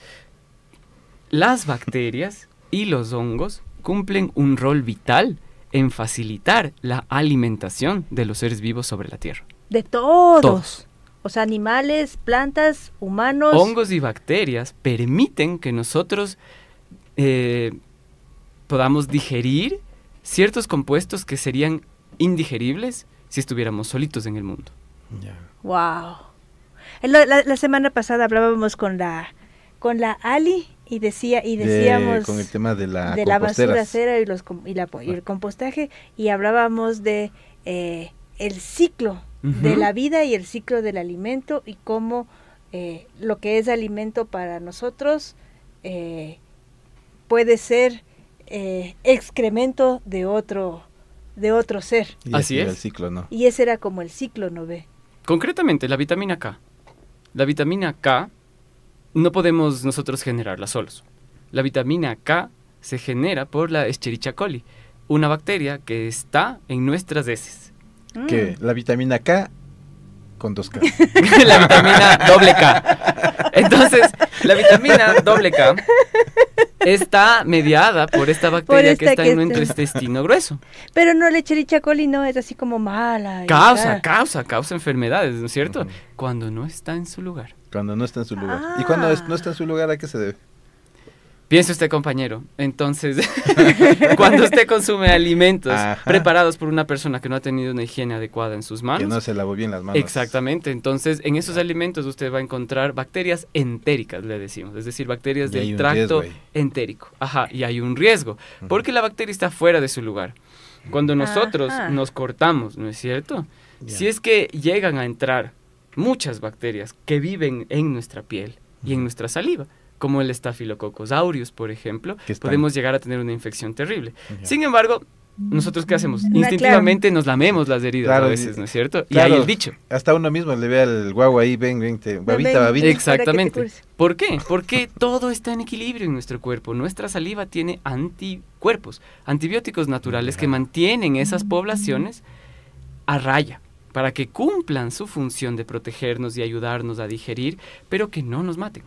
las bacterias y los hongos cumplen un rol vital en facilitar la alimentación de los seres vivos sobre la Tierra. De todos. Todos. O sea, animales, plantas, humanos... Hongos y bacterias permiten que nosotros... Eh, podamos digerir ciertos compuestos que serían indigeribles si estuviéramos solitos en el mundo. Yeah. Wow. La, la, la semana pasada hablábamos con la con la Ali y decía y decíamos de, con el tema de la de la basura cera y los y, la, y el compostaje y hablábamos de eh, el ciclo uh-huh. de la vida y el ciclo del alimento y cómo eh, lo que es alimento para nosotros eh, puede ser eh, excremento de otro de otro ser. Y así ese es. Era el ciclo, ¿no? Y ese era como el ciclo, ¿no ve? Concretamente, la vitamina K. La vitamina K no podemos nosotros generarla solos. La vitamina K se genera por la Escherichia coli, una bacteria que está en nuestras heces. Mm. Que la vitamina K con dos K. La vitamina doble K. Entonces, la vitamina doble K... está mediada por esta bacteria por esta que está que en nuestro este... intestino grueso. Pero no, la Escherichia coli no es así como mala. Causa, está. causa, causa enfermedades, ¿no es cierto? Uh -huh. Cuando no está en su lugar. Cuando no está en su lugar. Ah. ¿Y cuando es, no está en su lugar, a qué se debe? Piense usted, compañero. Entonces, cuando usted consume alimentos ajá. preparados por una persona que no ha tenido una higiene adecuada en sus manos. Que no se lavó bien las manos. Exactamente. Entonces, en esos alimentos usted va a encontrar bacterias entéricas, le decimos. Es decir, bacterias del tracto riesgo, entérico. Ajá, y hay un riesgo. Uh-huh. Porque la bacteria está fuera de su lugar. Cuando nosotros ajá. nos cortamos, ¿no es cierto? Yeah. Si es que llegan a entrar muchas bacterias que viven en nuestra piel y en nuestra saliva, como el Staphylococcus aureus, por ejemplo, podemos llegar a tener una infección terrible. Yeah. Sin embargo, ¿nosotros qué hacemos? No, instintivamente claro. nos lamemos las heridas claro, a veces, ¿no es cierto? Claro, y ahí el dicho. Hasta uno mismo le ve al guagua ahí, ven, ven, te, babita, ven, babita. Exactamente. ¿Por qué? Porque todo está en equilibrio en nuestro cuerpo. Nuestra saliva tiene anticuerpos, antibióticos naturales yeah. que mantienen esas poblaciones a raya. para que cumplan su función de protegernos y ayudarnos a digerir, pero que no nos maten.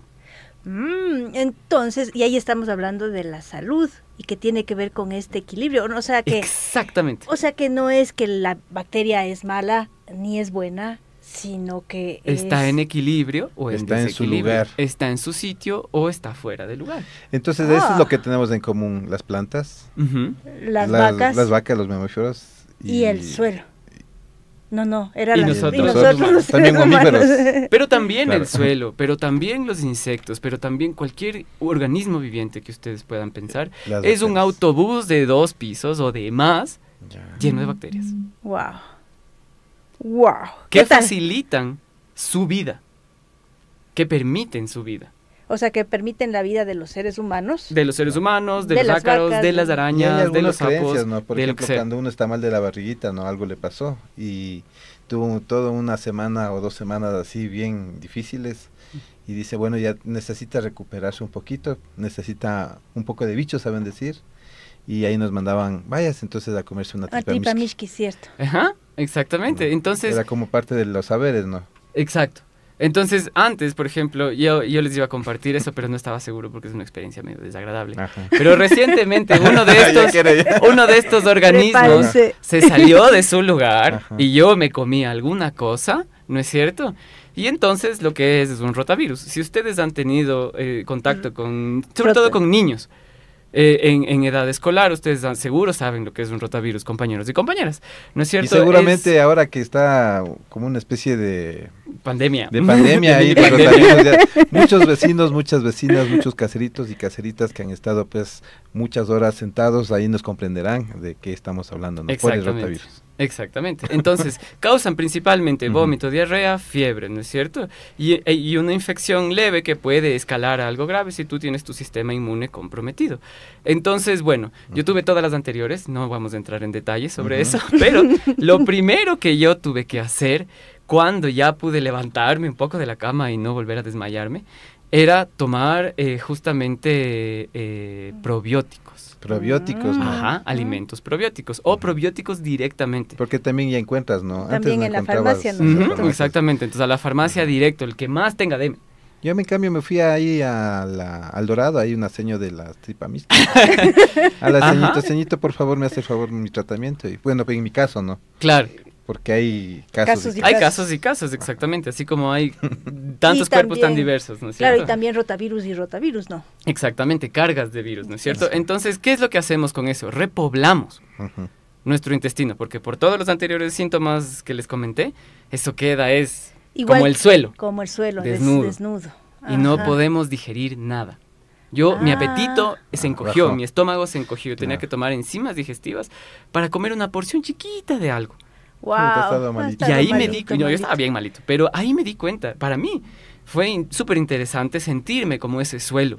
Mm, entonces, y ahí estamos hablando de la salud y que tiene que ver con este equilibrio, o sea que... Exactamente. O sea que no es que la bacteria es mala ni es buena, sino que está es... en equilibrio o en está desequilibrio, en su lugar, está en su sitio o está fuera del lugar. Entonces ah. eso es lo que tenemos en común, las plantas, uh-huh. las, las vacas, las vacas, los mamíferos y... y el suelo. No, no, era la nosotros, y nosotros, nosotros los también mamíferos. Pero también claro. el suelo, pero también los insectos, pero también cualquier organismo viviente que ustedes puedan pensar, las es bacterias. Un autobús de dos pisos o de más ya. lleno de bacterias. Wow. Wow. Que facilitan su vida, que permiten su vida. O sea, que permiten la vida de los seres humanos. De los seres humanos, de, de los ácaros, vacas, de las arañas, de los sapos. ¿No? Por ejemplo, cuando uno está mal de la barriguita, no, algo le pasó y tuvo toda una semana o dos semanas así bien difíciles y dice, bueno, ya necesita recuperarse un poquito, necesita un poco de bicho, saben decir, y ahí nos mandaban, vayas entonces a comerse una tripa mishki. mishki, cierto. Ajá, exactamente. Entonces era como parte de los saberes, ¿no? Exacto. Entonces, antes, por ejemplo, yo, yo les iba a compartir eso, pero no estaba seguro porque es una experiencia medio desagradable. Ajá. Pero recientemente uno de estos, uno de estos organismos se salió de su lugar Ajá. y yo me comí alguna cosa, ¿no es cierto? Y entonces lo que es es un rotavirus. Si ustedes han tenido eh, contacto con, sobre todo con niños, Eh, en, en edad escolar, ustedes seguro saben lo que es un rotavirus, compañeros y compañeras, ¿no es cierto? Y seguramente es... ahora que está como una especie de... Pandemia. De pandemia. ahí, de pandemia. Ya, muchos vecinos, muchas vecinas, muchos caseritos y caseritas que han estado pues muchas horas sentados, ahí nos comprenderán de qué estamos hablando, ¿no? Por el rotavirus. Exactamente. Entonces, causan principalmente vómito, diarrea, fiebre, ¿no es cierto? Y, y una infección leve que puede escalar a algo grave si tú tienes tu sistema inmune comprometido. Entonces, bueno, yo tuve todas las anteriores, no vamos a entrar en detalles sobre uh-huh. eso, pero lo primero que yo tuve que hacer cuando ya pude levantarme un poco de la cama y no volver a desmayarme, era tomar eh, justamente eh, probióticos. Probióticos, ¿no? Ajá, alimentos probióticos o probióticos directamente. Porque también ya encuentras, ¿no? También Antes no en la farmacia, ¿no? Uh-huh, farmacia. Exactamente, entonces a la farmacia directo, el que más tenga, deme. Yo, en cambio, me fui ahí a la, al Dorado, hay un aceño de la tripa mixta. A la aceñito, ceñito, por favor, me hace el favor mi tratamiento. Y bueno, en mi caso, ¿no? Claro. Porque hay casos, casos y casos. Hay casos y casos, exactamente, así como hay tantos también, cuerpos tan diversos, ¿no es cierto? Claro, y también rotavirus y rotavirus, ¿no? Exactamente, cargas de virus, ¿no es cierto? Entonces, ¿qué es lo que hacemos con eso? Repoblamos uh-huh. nuestro intestino, porque por todos los anteriores síntomas que les comenté, eso queda es igual, como el suelo. Como el suelo, desnudo. desnudo. Y no podemos digerir nada. Yo, ah. mi apetito se encogió, Bajo. mi estómago se encogió, tenía que tomar enzimas digestivas para comer una porción chiquita de algo. Wow, malito. Y ahí malito, me di cuenta, yo estaba bien malito, pero ahí me di cuenta, para mí fue in, súper interesante sentirme como ese suelo,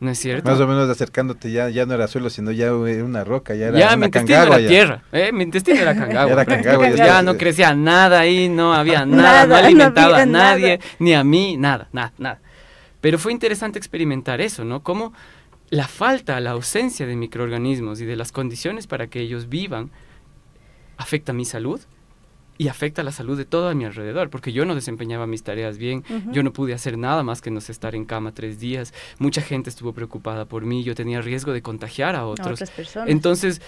¿no es cierto? Más o menos acercándote, ya ya no era suelo, sino ya era una roca, ya era ya, una mi intestino cangagua, era ya. tierra, eh, mi intestino era cangagua, era cangagua ya, ya no crecía nada ahí, no había nada, nada no alimentaba no a nadie, nada. ni a mí, nada, nada, nada. Pero fue interesante experimentar eso, ¿no? Como la falta, la ausencia de microorganismos y de las condiciones para que ellos vivan afecta mi salud y afecta la salud de todo a mi alrededor, porque yo no desempeñaba mis tareas bien, uh-huh. yo no pude hacer nada más que no sé, estar en cama tres días, mucha gente estuvo preocupada por mí, yo tenía riesgo de contagiar a otros. A otras personas. Entonces,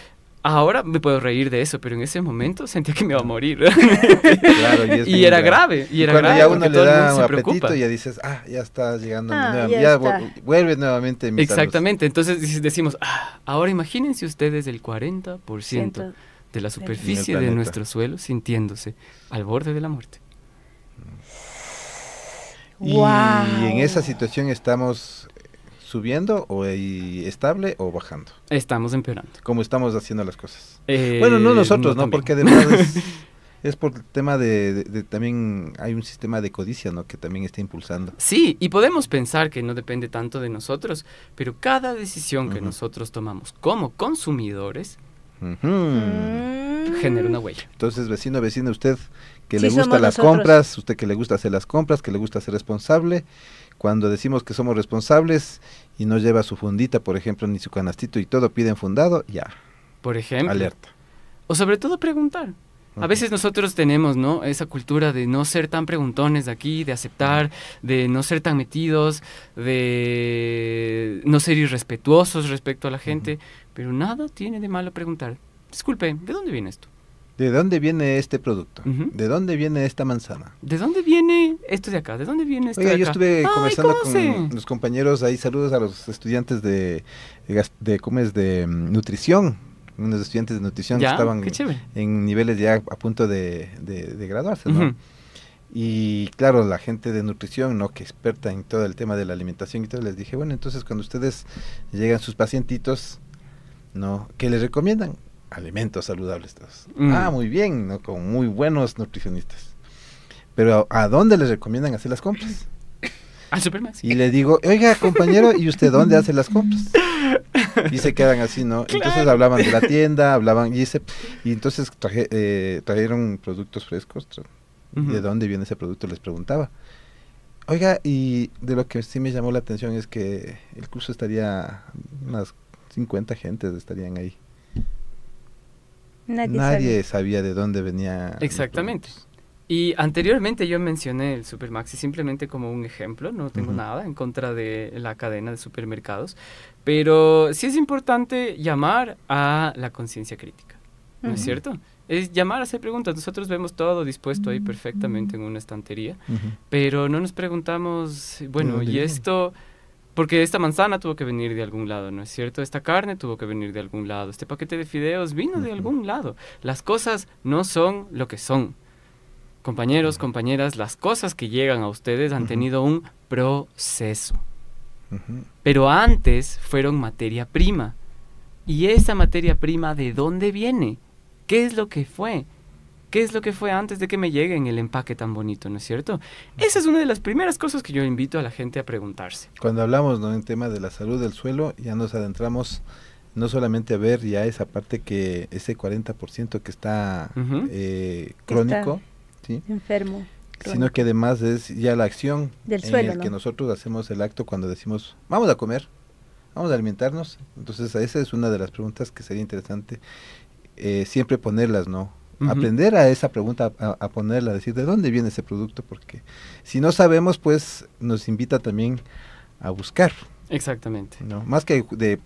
ahora me puedo reír de eso, pero en ese momento sentía que me iba a morir. Claro, y, y era grave. grave. Y era Cuando grave ya uno le da un apetito y ya dices, ah, ya está llegando, ah, nueva, ya, ya está. vuelve nuevamente mi Exactamente, salud. Entonces decimos, ah, ahora imagínense ustedes el cuarenta por ciento. Siento. de la superficie de nuestro suelo sintiéndose al borde de la muerte. Wow. ¿Y en esa situación estamos subiendo o estable o bajando? Estamos empeorando. Como estamos haciendo las cosas. Eh, bueno, no nosotros, ¿no? ¿no? Porque además es, es por el tema de, de, de también hay un sistema de codicia, ¿no? Que también está impulsando. Sí, y podemos pensar que no depende tanto de nosotros, pero cada decisión que uh-huh. nosotros tomamos como consumidores... Uh-huh. genera una huella. Entonces, vecino, vecina, usted que sí, le gustan las nosotros. compras, usted que le gusta hacer las compras, que le gusta ser responsable, cuando decimos que somos responsables y no lleva su fundita, por ejemplo, ni su canastito y todo piden fundado, ya. Por ejemplo. Alerta. O sobre todo preguntar. A veces nosotros tenemos, ¿no?, esa cultura de no ser tan preguntones de aquí, de aceptar, de no ser tan metidos, de no ser irrespetuosos respecto a la gente, uh-huh. pero nada tiene de malo preguntar. Disculpe, ¿de dónde viene esto? ¿De dónde viene este producto? Uh-huh. ¿De dónde viene esta manzana? ¿De dónde viene esto de acá? ¿De dónde viene esto Oiga, de acá? Yo estuve Ay, conversando con sé? los compañeros, ahí saludos a los estudiantes de, de, de, ¿cómo es? de um, nutrición. Unos estudiantes de nutrición ya, que estaban en niveles ya a punto de, de, de graduarse, ¿no? Uh-huh. Y claro, la gente de nutrición, ¿no?, que experta en todo el tema de la alimentación y todo, les dije, bueno, entonces cuando ustedes llegan sus pacientitos, ¿no?, ¿qué les recomiendan? Alimentos saludables todos. Uh-huh. Ah, muy bien, ¿no?, con muy buenos nutricionistas. Pero ¿a dónde les recomiendan hacer las compras? Al Supermaxi. Y le digo, oiga, compañero, ¿y usted dónde hace las compras? Y se quedan así, ¿no? Claro. Entonces hablaban de la tienda, hablaban, y, se, y entonces traje, eh, trajeron productos frescos, tra uh -huh. ¿de dónde viene ese producto?, les preguntaba. Oiga, y de lo que sí me llamó la atención es que el curso estaría, unas cincuenta gentes estarían ahí. Nadie, Nadie sabía. sabía de dónde venía. Exactamente. Y anteriormente yo mencioné el Supermaxi simplemente como un ejemplo, no tengo uh-huh. nada en contra de la cadena de supermercados, pero sí es importante llamar a la conciencia crítica, ¿no uh-huh. es cierto? Es llamar a hacer preguntas. Nosotros vemos todo dispuesto ahí perfectamente en una estantería, uh-huh. pero no nos preguntamos, bueno, ¿y esto...? Porque esta manzana tuvo que venir de algún lado, ¿no es cierto? Esta carne tuvo que venir de algún lado, este paquete de fideos vino uh-huh. de algún lado. Las cosas no son lo que son. Compañeros, compañeras, las cosas que llegan a ustedes han tenido un proceso. Uh-huh. Pero antes fueron materia prima. ¿Y esa materia prima de dónde viene? ¿Qué es lo que fue? ¿Qué es lo que fue antes de que me llegue en el empaque tan bonito, no es cierto? Esa es una de las primeras cosas que yo invito a la gente a preguntarse. Cuando hablamos, ¿no?, en tema de la salud del suelo, ya nos adentramos no solamente a ver ya esa parte que ese cuarenta por ciento que está uh-huh. eh, crónico. Está. ¿Sí? Enfermo, crónico. Sino que además es ya la acción del en suelo, el ¿no? que nosotros hacemos el acto cuando decimos, vamos a comer, vamos a alimentarnos. Entonces esa es una de las preguntas que sería interesante eh, siempre ponerlas, ¿no? Uh-huh. Aprender a esa pregunta, a, a ponerla, a decir de dónde viene ese producto, porque si no sabemos, pues nos invita también a buscar. Exactamente. ¿No? Más que de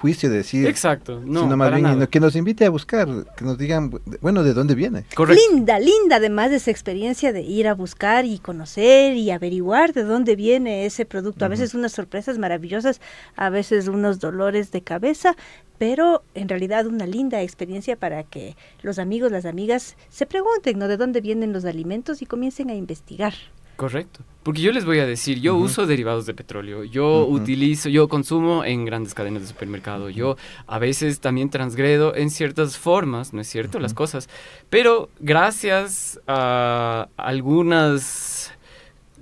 juicio de decir, exacto, no, sino más para bien, nada. que nos invite a buscar, que nos digan, bueno, ¿de dónde viene? Correcto. Linda, linda además de esa experiencia de ir a buscar y conocer y averiguar de dónde viene ese producto, uh-huh. a veces unas sorpresas maravillosas, a veces unos dolores de cabeza, pero en realidad una linda experiencia para que los amigos, las amigas se pregunten, ¿no?, de dónde vienen los alimentos y comiencen a investigar. Correcto, porque yo les voy a decir, yo uh-huh. uso derivados de petróleo, yo uh-huh. utilizo, yo consumo en grandes cadenas de supermercado, yo a veces también transgredo en ciertas formas, ¿no es cierto?, uh-huh. las cosas, pero gracias a algunas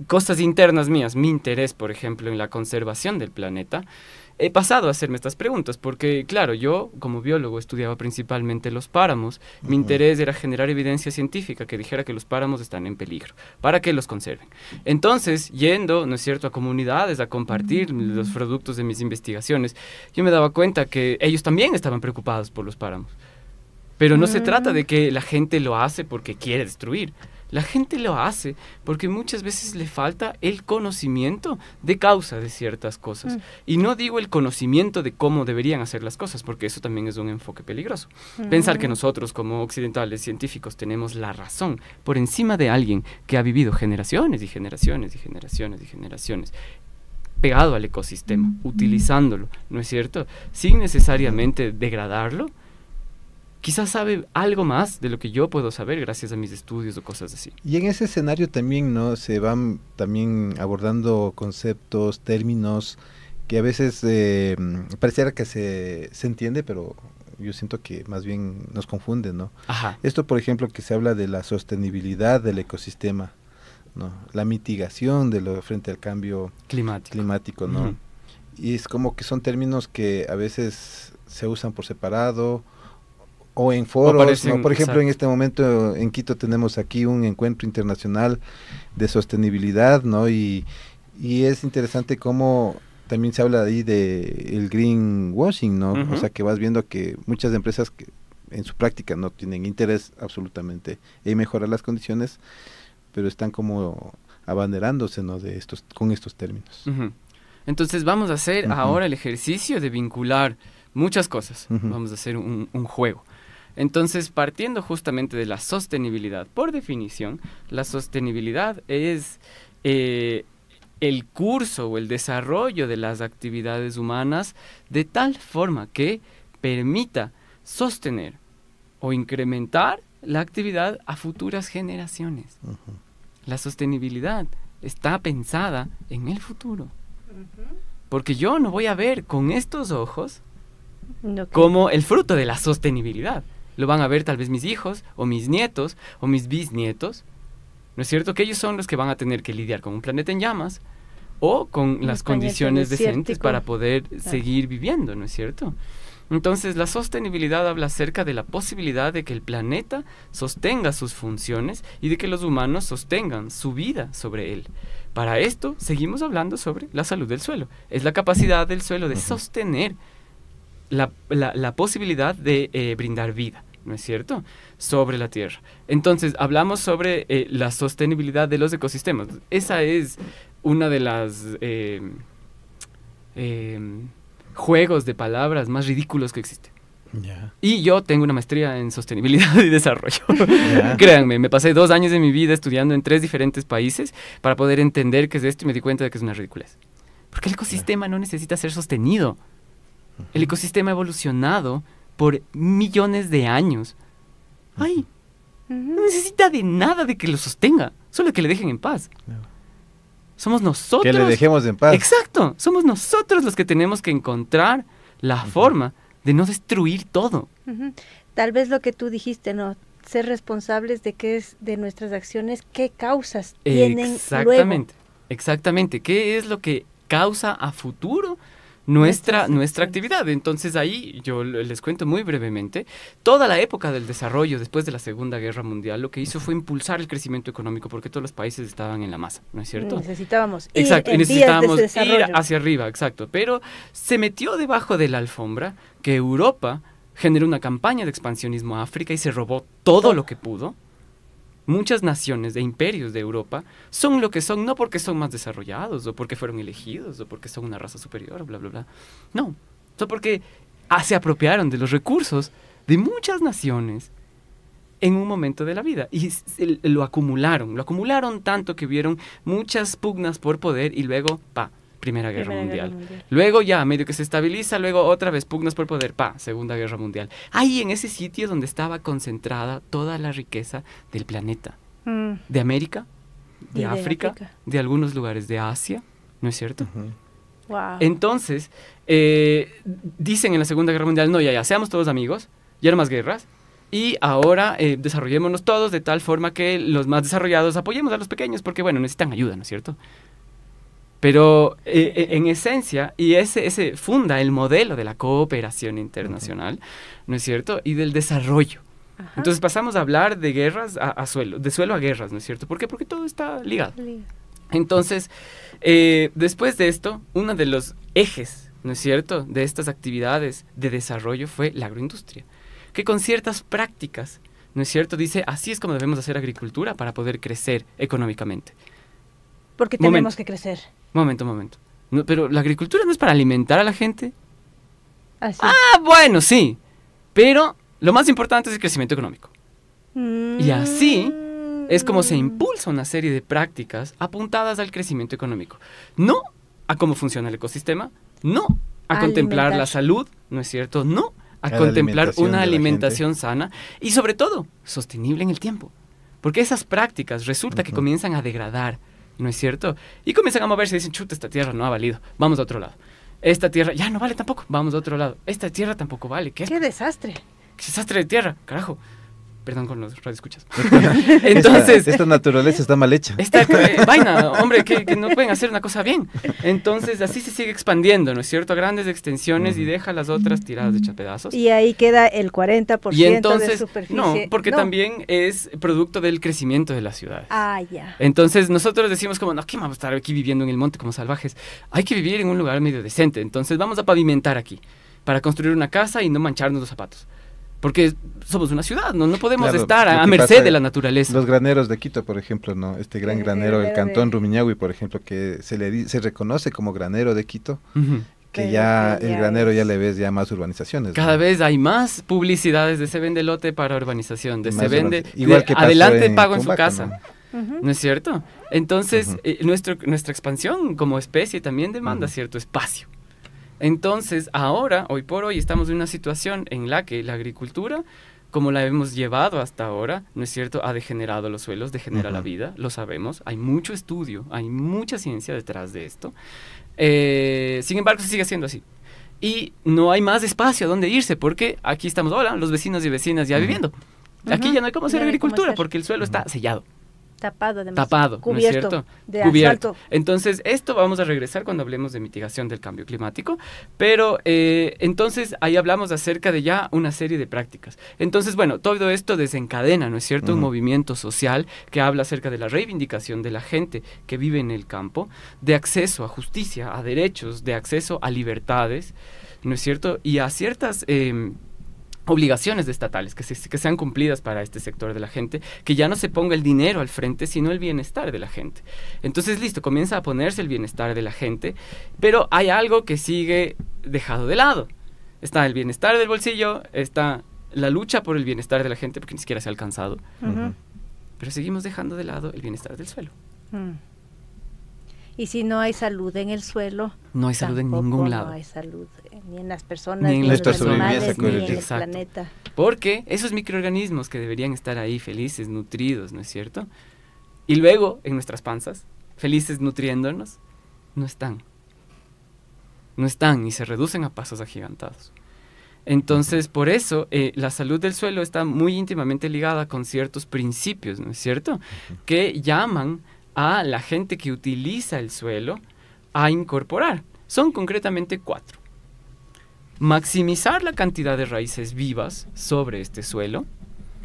cosas internas mías, mi interés, por ejemplo, en la conservación del planeta, he pasado a hacerme estas preguntas, porque claro, yo como biólogo estudiaba principalmente los páramos, uh-huh. mi interés era generar evidencia científica que dijera que los páramos están en peligro, para que los conserven. Entonces, yendo, ¿no es cierto?, a comunidades, a compartir uh-huh. los productos de mis investigaciones, yo me daba cuenta que ellos también estaban preocupados por los páramos. Pero no uh-huh. se trata de que la gente lo hace porque quiere destruir. La gente lo hace porque muchas veces le falta el conocimiento de causa de ciertas cosas. Mm. Y no digo el conocimiento de cómo deberían hacer las cosas, porque eso también es un enfoque peligroso. Mm. Pensar que nosotros como occidentales científicos tenemos la razón por encima de alguien que ha vivido generaciones y generaciones y generaciones y generaciones pegado al ecosistema, mm. utilizándolo, ¿no es cierto?, sin necesariamente degradarlo. Quizás sabe algo más de lo que yo puedo saber gracias a mis estudios o cosas así. Y en ese escenario también, ¿no?, se van también abordando conceptos, términos, que a veces eh, pareciera que se, se entiende, pero yo siento que más bien nos confunden, ¿no? Ajá. Esto, por ejemplo, que se habla de la sostenibilidad del ecosistema, ¿no?, la mitigación de lo frente al cambio climático, climático ¿no? Uh-huh. Y es como que son términos que a veces se usan por separado, o en foros, o parecen, ¿no? Por ejemplo, exacto. en este momento en Quito tenemos aquí un encuentro internacional de sostenibilidad, ¿no? Y, y es interesante cómo también se habla ahí de el greenwashing, ¿no? Uh-huh. O sea, que vas viendo que muchas empresas que en su práctica no tienen interés absolutamente en mejorar las condiciones, pero están como abanderándose, ¿no?, de estos, con estos términos. Uh-huh. Entonces vamos a hacer uh-huh. ahora el ejercicio de vincular muchas cosas. Uh-huh. Vamos a hacer un, un juego. Entonces, partiendo justamente de la sostenibilidad, por definición, la sostenibilidad es eh, el curso o el desarrollo de las actividades humanas de tal forma que permita sostener o incrementar la actividad a futuras generaciones. Uh-huh. La sostenibilidad está pensada en el futuro. Uh-huh. Porque yo no voy a ver con estos ojos no, como el fruto de la sostenibilidad. Lo van a ver tal vez mis hijos, o mis nietos, o mis bisnietos. ¿No es cierto? Que ellos son los que van a tener que lidiar con un planeta en llamas o con las condiciones decentes para poder ah. seguir viviendo, ¿no es cierto? Entonces, la sostenibilidad habla acerca de la posibilidad de que el planeta sostenga sus funciones y de que los humanos sostengan su vida sobre él. Para esto, seguimos hablando sobre la salud del suelo. Es la capacidad del suelo de sostener la, la, la posibilidad de eh, brindar vida, ¿no es cierto?, sobre la tierra. Entonces, hablamos sobre eh, la sostenibilidad de los ecosistemas. Esa es una de las... Eh, eh, juegos de palabras más ridículos que existen. Yeah. Y yo tengo una maestría en sostenibilidad y desarrollo. Yeah. Créanme, me pasé dos años de mi vida estudiando en tres diferentes países para poder entender qué es esto y me di cuenta de que es una ridiculez. Porque el ecosistema yeah. no necesita ser sostenido. Uh-huh. El ecosistema ha evolucionado por millones de años. Uh-huh. Ay, no necesita de nada de que lo sostenga, solo que le dejen en paz. No. Somos nosotros... Que le dejemos en paz. Exacto. Somos nosotros los que tenemos que encontrar la uh-huh. forma de no destruir todo. Uh-huh. Tal vez lo que tú dijiste, ¿no? Ser responsables de qué es de nuestras acciones, qué causas tienen exactamente, luego. Exactamente. ¿Qué es lo que causa a futuro nuestra, nuestra actividad? Entonces ahí yo les cuento muy brevemente, toda la época del desarrollo después de la Segunda Guerra Mundial lo que hizo fue impulsar el crecimiento económico porque todos los países estaban en la masa, ¿no es cierto? Necesitábamos ir, exacto, en necesitábamos vías de ese desarrollo. Ir hacia arriba, exacto, pero se metió debajo de la alfombra que Europa generó una campaña de expansionismo a África y se robó todo, todo. lo que pudo. Muchas naciones e imperios de Europa son lo que son no porque son más desarrollados o porque fueron elegidos o porque son una raza superior, bla, bla, bla. No, son porque ah, se apropiaron de los recursos de muchas naciones en un momento de la vida y se, lo acumularon, lo acumularon tanto que vieron muchas pugnas por poder y luego, pa, Primera Guerra Primera Mundial. Guerra Mundial. Luego ya, medio que se estabiliza, luego otra vez pugnas por poder, pa, Segunda Guerra Mundial. Ahí en ese sitio donde estaba concentrada toda la riqueza del planeta. Mm. De América, de, de África, África, de algunos lugares de Asia, ¿no es cierto? Uh-huh. Wow. Entonces, eh, dicen en la Segunda Guerra Mundial, no, ya, ya, seamos todos amigos, ya no más guerras, y ahora eh, desarrollémonos todos de tal forma que los más desarrollados apoyemos a los pequeños, porque bueno, necesitan ayuda, ¿no es cierto? Pero eh, en esencia, y ese, ese funda el modelo de la cooperación internacional, uh-huh. ¿no es cierto? Y del desarrollo. Uh-huh. Entonces pasamos a hablar de guerras a, a suelo, de suelo a guerras, ¿no es cierto? ¿Por qué? Porque todo está ligado. Entonces, eh, después de esto, uno de los ejes, ¿no es cierto?, de estas actividades de desarrollo fue la agroindustria, que con ciertas prácticas, ¿no es cierto?, dice, así es como debemos hacer agricultura para poder crecer económicamente. Porque tenemos momento. que crecer. Momento, momento. No, pero la agricultura no es para alimentar a la gente. Así. Ah, bueno, sí. Pero lo más importante es el crecimiento económico. Mm. Y así es como se impulsa una serie de prácticas apuntadas al crecimiento económico. No a cómo funciona el ecosistema, no a, a contemplar alimentar. la salud, ¿no es cierto? No a, a contemplar una alimentación sana y sobre todo sostenible en el tiempo. Porque esas prácticas resulta uh-huh. que comienzan a degradar. ¿No es cierto? Y comienzan a moverse y dicen, chuta, esta tierra no ha valido, vamos a otro lado. Esta tierra ya no vale tampoco, vamos a otro lado. Esta tierra tampoco vale. ¿Qué, ¿Qué desastre? ¿Qué desastre de tierra? Carajo. Perdón con los radioescuchas. Entonces... Esta, esta naturaleza está mal hecha. Esta eh, vaina, hombre, que, que no pueden hacer una cosa bien. Entonces, así se sigue expandiendo, ¿no es cierto? A grandes extensiones uh-huh. y deja las otras tiradas hechas pedazos. Y ahí queda el cuarenta por ciento y entonces, de superficie. No, porque no. también es producto del crecimiento de las ciudades. Ah, ya. Entonces, nosotros decimos como, no, ¿qué vamos a estar aquí viviendo en el monte como salvajes? Hay que vivir en un lugar medio decente. Entonces, vamos a pavimentar aquí para construir una casa y no mancharnos los zapatos. porque somos una ciudad, no, no podemos claro, estar a, a merced de la naturaleza. Los graneros de Quito, por ejemplo, no, este gran el granero del de... cantón Rumiñahui, por ejemplo, que se le se reconoce como granero de Quito, uh-huh. que pero ya el granero es. ya le ves ya más urbanizaciones. Cada ¿no? vez hay más publicidades de se vende lote para urbanización, de más se vende igual de, que adelante en pago en Cumbaca, su casa. ¿No, uh-huh. ¿No es cierto? Entonces, uh-huh. eh, nuestro, nuestra expansión como especie también demanda uh-huh. cierto espacio. Entonces, ahora, hoy por hoy, estamos en una situación en la que la agricultura, como la hemos llevado hasta ahora, ¿no es cierto?, ha degenerado los suelos, degenera uh-huh. la vida, lo sabemos, hay mucho estudio, hay mucha ciencia detrás de esto. Eh, sin embargo, se sigue haciendo así. Y no hay más espacio a donde irse, porque aquí estamos ahora, los vecinos y vecinas ya uh-huh. viviendo. Uh-huh. Aquí ya no hay cómo hacer agricultura, hacer. porque el suelo uh-huh. está sellado. Tapado, además. Tapado, cubierto, ¿no es cierto? De cubierto. Asfalto. Entonces, esto vamos a regresar cuando hablemos de mitigación del cambio climático, pero eh, entonces ahí hablamos acerca de ya una serie de prácticas. Entonces, bueno, todo esto desencadena, ¿no es cierto? Uh-huh. Un movimiento social que habla acerca de la reivindicación de la gente que vive en el campo, de acceso a justicia, a derechos, de acceso a libertades, ¿no es cierto? Y a ciertas... Eh, obligaciones estatales que, se, que sean cumplidas para este sector de la gente, que ya no se ponga el dinero al frente, sino el bienestar de la gente. Entonces, listo, comienza a ponerse el bienestar de la gente, pero hay algo que sigue dejado de lado. Está el bienestar del bolsillo, está la lucha por el bienestar de la gente, porque ni siquiera se ha alcanzado, uh-huh. pero seguimos dejando de lado el bienestar del suelo. Uh-huh. Y si no hay salud en el suelo, no hay salud en ningún lado. No hay salud, ni en las personas, ni en, ni en los animales, ni en el Exacto. planeta. Porque esos microorganismos que deberían estar ahí felices, nutridos, ¿no es cierto? Y luego en nuestras panzas, felices nutriéndonos, no están. No están y se reducen a pasos agigantados. Entonces, por eso, eh, la salud del suelo está muy íntimamente ligada con ciertos principios, ¿no es cierto? Uh-huh. Que llaman... a la gente que utiliza el suelo a incorporar. Son concretamente cuatro. Maximizar la cantidad de raíces vivas sobre este suelo,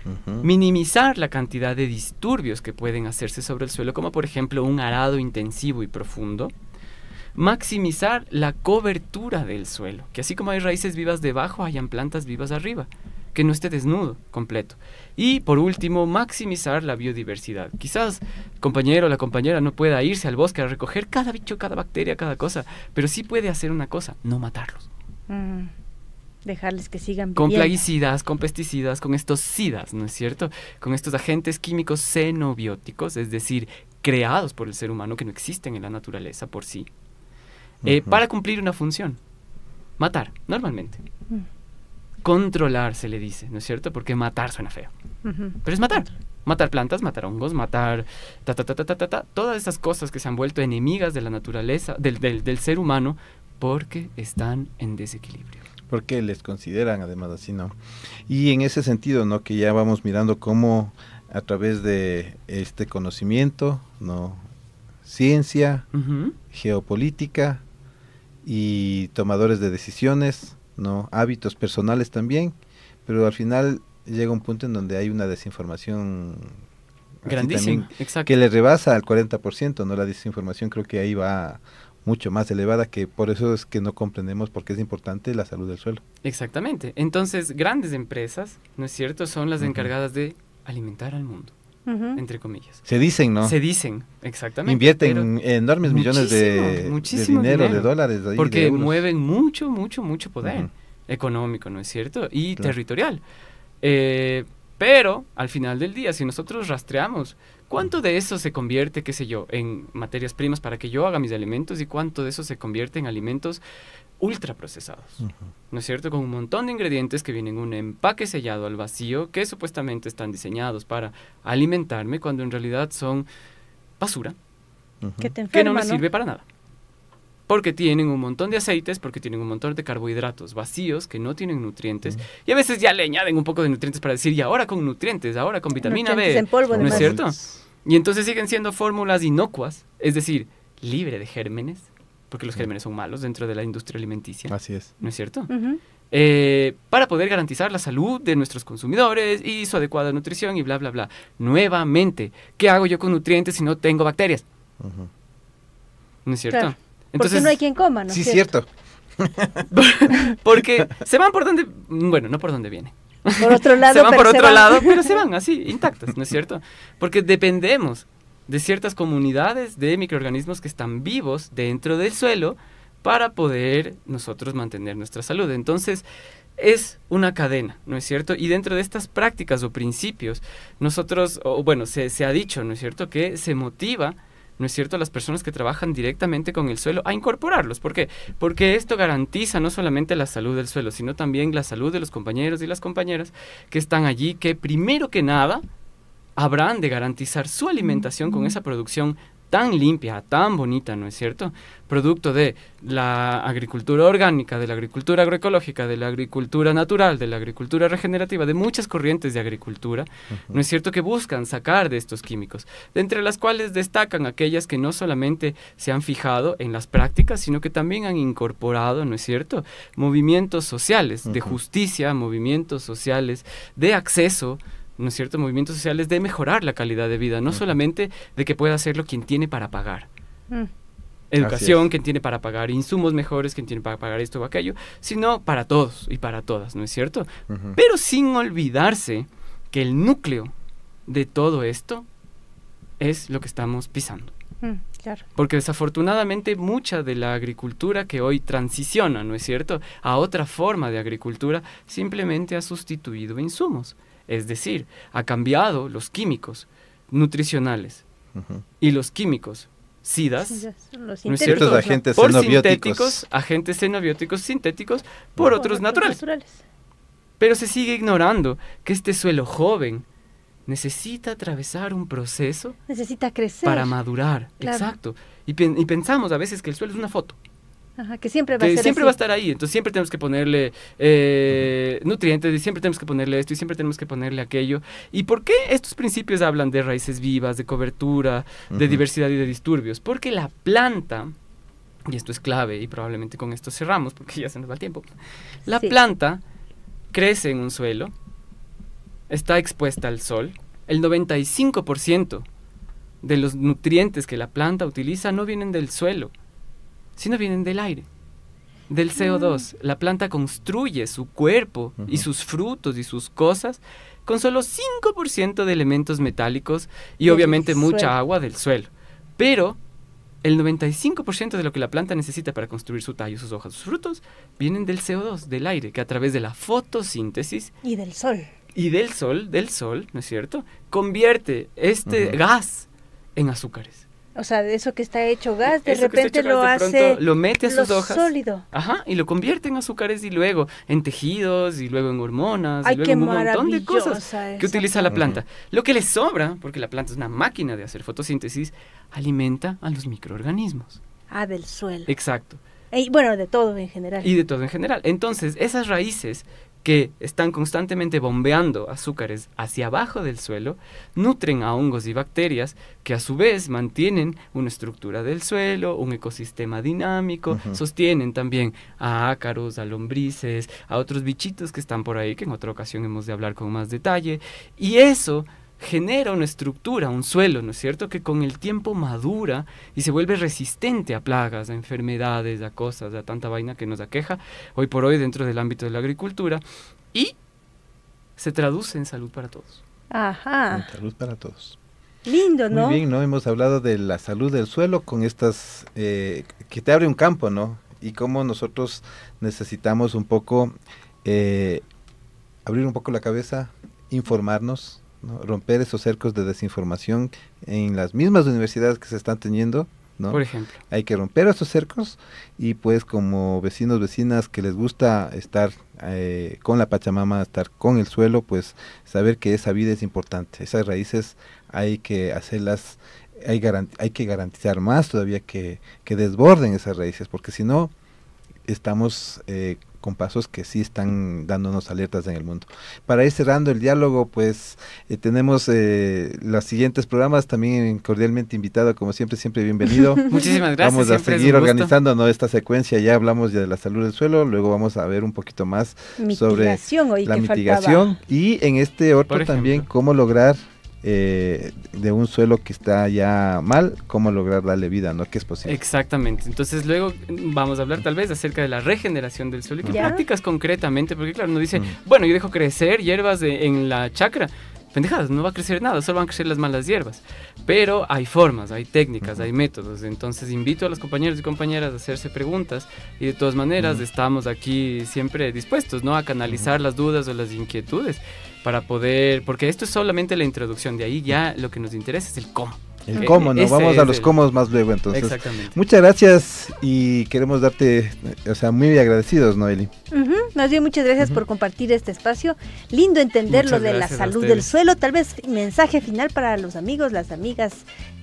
uh-huh. minimizar la cantidad de disturbios que pueden hacerse sobre el suelo, como por ejemplo un arado intensivo y profundo, maximizar la cobertura del suelo, que así como hay raíces vivas debajo, hayan plantas vivas arriba, que no esté desnudo completo. Y por último, maximizar la biodiversidad. Quizás el compañero o la compañera no pueda irse al bosque a recoger cada bicho, cada bacteria, cada cosa, pero sí puede hacer una cosa, no matarlos. Mm. Dejarles que sigan viviendo. Con plaguicidas, con pesticidas, con estos estiocidas, ¿no es cierto? Con estos agentes químicos xenobióticos, es decir, creados por el ser humano que no existen en la naturaleza por sí, uh-huh. eh, para cumplir una función, matar, normalmente. Uh-huh. Controlar se le dice, ¿no es cierto? Porque matar suena feo. Uh-huh. Pero es matar. Matar plantas, matar hongos, matar... Ta, ta, ta, ta, ta, ta, todas esas cosas que se han vuelto enemigas de la naturaleza, del, del, del ser humano, porque están en desequilibrio. Porque les consideran, además, así, ¿no? Y en ese sentido, ¿no? Que ya vamos mirando cómo a través de este conocimiento, ¿no? Ciencia, uh-huh. geopolítica y tomadores de decisiones... ¿no? Hábitos personales también, pero al final llega un punto en donde hay una desinformación grandísima, que le rebasa al cuarenta por ciento, ¿no? La desinformación creo que ahí va mucho más elevada, que por eso es que no comprendemos por qué es importante la salud del suelo. Exactamente. Entonces, grandes empresas, ¿no es cierto?, son las uh-huh. encargadas de alimentar al mundo. Uh-huh. Entre comillas. Se dicen, ¿no? Se dicen, exactamente. Invierten enormes millones de, muchísimo de dinero, dinero, de dólares. De ahí, porque de mueven mucho, mucho, mucho poder uh-huh. económico, ¿no es cierto? Y claro. territorial. Eh, pero, al final del día, si nosotros rastreamos, ¿cuánto de eso se convierte, qué sé yo, en materias primas para que yo haga mis alimentos y cuánto de eso se convierte en alimentos ultraprocesados, uh-huh. ¿no es cierto? Con un montón de ingredientes que vienen en un empaque sellado al vacío, que supuestamente están diseñados para alimentarme, cuando en realidad son basura, uh-huh. que te enferma, que no me ¿no? sirve para nada. Porque tienen un montón de aceites, porque tienen un montón de carbohidratos vacíos que no tienen nutrientes, uh-huh. y a veces ya le añaden un poco de nutrientes para decir, y ahora con nutrientes, ahora con vitamina nutrientes B, en polvo, ¿no además. Es cierto? Y entonces siguen siendo fórmulas inocuas, es decir, libre de gérmenes, porque los gérmenes son malos dentro de la industria alimenticia. Así es. ¿No es cierto? Uh-huh. eh, para poder garantizar la salud de nuestros consumidores y su adecuada nutrición y bla, bla, bla. Nuevamente, ¿qué hago yo con nutrientes si no tengo bacterias? Uh-huh. ¿No es cierto? Claro. Entonces, porque no hay quien coma, ¿no? Sí, es cierto. cierto. Porque se van por donde... Bueno, no por donde viene. Por otro lado, se van por otro lado, pero se van así, intactos, ¿no es cierto? Porque dependemos de ciertas comunidades de microorganismos que están vivos dentro del suelo para poder nosotros mantener nuestra salud. Entonces, es una cadena, ¿no es cierto? Y dentro de estas prácticas o principios, nosotros, o bueno, se, se ha dicho, ¿no es cierto?, que se motiva, ¿no es cierto?, a las personas que trabajan directamente con el suelo a incorporarlos. ¿Por qué? Porque esto garantiza no solamente la salud del suelo, sino también la salud de los compañeros y las compañeras que están allí, que primero que nada habrán de garantizar su alimentación con esa producción tan limpia, tan bonita, ¿no es cierto?, producto de la agricultura orgánica, de la agricultura agroecológica, de la agricultura natural, de la agricultura regenerativa, de muchas corrientes de agricultura, uh-huh. ¿no es cierto?, que buscan sacar de estos químicos, de entre las cuales destacan aquellas que no solamente se han fijado en las prácticas, sino que también han incorporado, ¿no es cierto?, movimientos sociales uh-huh. de justicia, movimientos sociales de acceso, ¿no es cierto?, movimientos sociales de mejorar la calidad de vida, no uh-huh. solamente de que pueda hacerlo quien tiene para pagar. Uh-huh. Educación, quien tiene para pagar insumos mejores, quien tiene para pagar esto o aquello, sino para todos y para todas, ¿no es cierto? Uh-huh. Pero sin olvidarse que el núcleo de todo esto es lo que estamos pisando. Uh-huh. Claro. Porque desafortunadamente mucha de la agricultura que hoy transiciona, ¿no es cierto?, a otra forma de agricultura, simplemente ha sustituido insumos. Es decir, ha cambiado los químicos nutricionales uh-huh. y los químicos sidas, sí, los ¿no es cierto? Agentes por sintéticos, agentes xenobióticos sintéticos, por no, otros naturales. naturales. Pero se sigue ignorando que este suelo joven necesita atravesar un proceso, necesita crecer para madurar, claro. exacto. Y, pen y pensamos a veces que el suelo es una foto. Ajá, que siempre va a, que ser siempre va a estar ahí, entonces siempre tenemos que ponerle eh, nutrientes, y siempre tenemos que ponerle esto, y siempre tenemos que ponerle aquello. ¿Y por qué estos principios hablan de raíces vivas, de cobertura, uh-huh. de diversidad y de disturbios? Porque la planta, y esto es clave, y probablemente con esto cerramos, porque ya se nos va el tiempo, la sí. planta crece en un suelo, está expuesta al sol, el noventa y cinco por ciento de los nutrientes que la planta utiliza no vienen del suelo, sino vienen del aire, del C O dos. La planta construye su cuerpo uh-huh. y sus frutos y sus cosas con solo cinco por ciento de elementos metálicos y obviamente mucha agua del suelo. Pero el noventa y cinco por ciento de lo que la planta necesita para construir su tallo, sus hojas, sus frutos, vienen del C O dos, del aire, que a través de la fotosíntesis... Y del sol. Y del sol, del sol, ¿no es cierto?, convierte este uh-huh. gas en azúcares. O sea, de eso que está hecho gas, de eso repente hecho, lo de hace... Lo mete a sus hojas. Sólido. Ajá, y lo convierte en azúcares y luego en tejidos y luego en hormonas. Ay, y luego en un montón de cosas esa. que utiliza la planta. Uh-huh. Lo que le sobra, porque la planta es una máquina de hacer fotosíntesis, alimenta a los microorganismos. Ah, del suelo. Exacto. Y bueno, de todo en general. Y de todo en general. Entonces, esas raíces que están constantemente bombeando azúcares hacia abajo del suelo, nutren a hongos y bacterias que a su vez mantienen una estructura del suelo, un ecosistema dinámico, uh-huh. sostienen también a ácaros, a lombrices, a otros bichitos que están por ahí, que en otra ocasión hemos de hablar con más detalle, y eso genera una estructura, un suelo, ¿no es cierto?, que con el tiempo madura y se vuelve resistente a plagas, a enfermedades, a cosas, a tanta vaina que nos aqueja hoy por hoy dentro del ámbito de la agricultura, y se traduce en salud para todos. Ajá. En salud para todos. Lindo, ¿no? Muy bien, ¿no? Hemos hablado de la salud del suelo con estas, eh, que te abre un campo, ¿no? Y cómo nosotros necesitamos un poco, eh, abrir un poco la cabeza, informarnos, ¿no? Romper esos cercos de desinformación en las mismas universidades que se están teniendo, ¿no? Por ejemplo. Hay que romper esos cercos y pues como vecinos, vecinas que les gusta estar eh, con la Pachamama, estar con el suelo, pues saber que esa vida es importante, esas raíces hay que hacerlas, hay, hay que garantizar más todavía que, que desborden esas raíces, porque si no estamos... Eh, con pasos que sí están dándonos alertas en el mundo. Para ir cerrando el diálogo, pues eh, tenemos eh, los siguientes programas, también cordialmente invitado, como siempre, siempre bienvenido. Muchísimas gracias. Vamos a seguir organizando, ¿no?, esta secuencia, ya hablamos ya de la salud del suelo, luego vamos a ver un poquito más mitigación, sobre la mitigación, faltaba. Y en este otro también cómo lograr eh, de un suelo que está ya mal, cómo lograr darle vida, ¿no? Que es posible. Exactamente. Entonces luego vamos a hablar tal vez acerca de la regeneración del suelo. ¿Y qué ¿Ya? prácticas concretamente? Porque claro, uno dice, mm. bueno, yo dejo crecer hierbas de, en la chacra. Pendejadas, no va a crecer nada, solo van a crecer las malas hierbas. Pero hay formas, hay técnicas, uh-huh. hay métodos. Entonces invito a los compañeros y compañeras a hacerse preguntas y de todas maneras uh-huh. estamos aquí siempre dispuestos, ¿no? A canalizar uh-huh. las dudas o las inquietudes para poder, porque esto es solamente la introducción, de ahí ya lo que nos interesa es el cómo. El eh, cómo, ¿no? Vamos a los el... cómo más luego, entonces. Exactamente. Muchas gracias y queremos darte, o sea, muy agradecidos, Noeli. Uh-huh. Más bien, muchas gracias uh-huh. por compartir este espacio. Lindo entender muchas lo de la salud del suelo. Tal vez mensaje final para los amigos, las amigas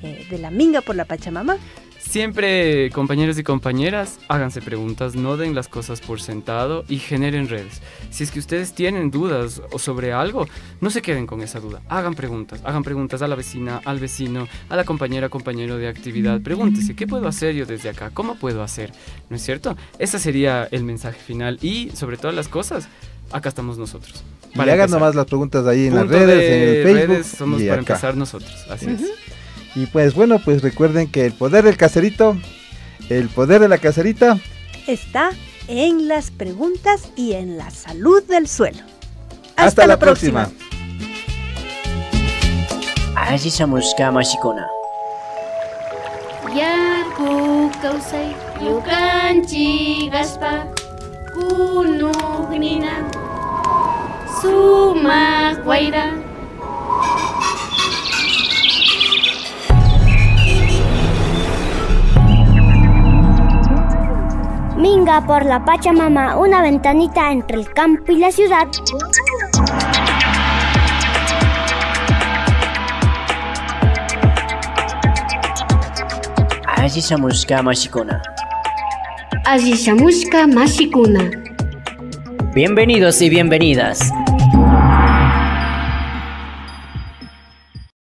eh, de la Minga por la Pachamama. Siempre, compañeros y compañeras, háganse preguntas, no den las cosas por sentado y generen redes. Si es que ustedes tienen dudas o sobre algo, no se queden con esa duda. Hagan preguntas, hagan preguntas a la vecina, al vecino, a la compañera, compañero de actividad. Pregúntese, ¿qué puedo hacer yo desde acá? ¿Cómo puedo hacer? ¿No es cierto? Ese sería el mensaje final y, sobre todas las cosas, acá estamos nosotros. Para y hagan nomás las preguntas ahí en Punto las redes, en el Facebook. Redes somos y para acá. Empezar nosotros, así uh-huh. es. Y pues bueno, pues recuerden que el poder del caserito, el poder de la caserita está en las preguntas y en la salud del suelo. Hasta, hasta la, la próxima. Así somos Kamashikona. Yaku kausai yukanchi gaspa kunugnina suma guaira. Minga por la Pachamama, una ventanita entre el campo y la ciudad. Así samuska mashikuna. Así samuska mashikuna. Bienvenidos y bienvenidas.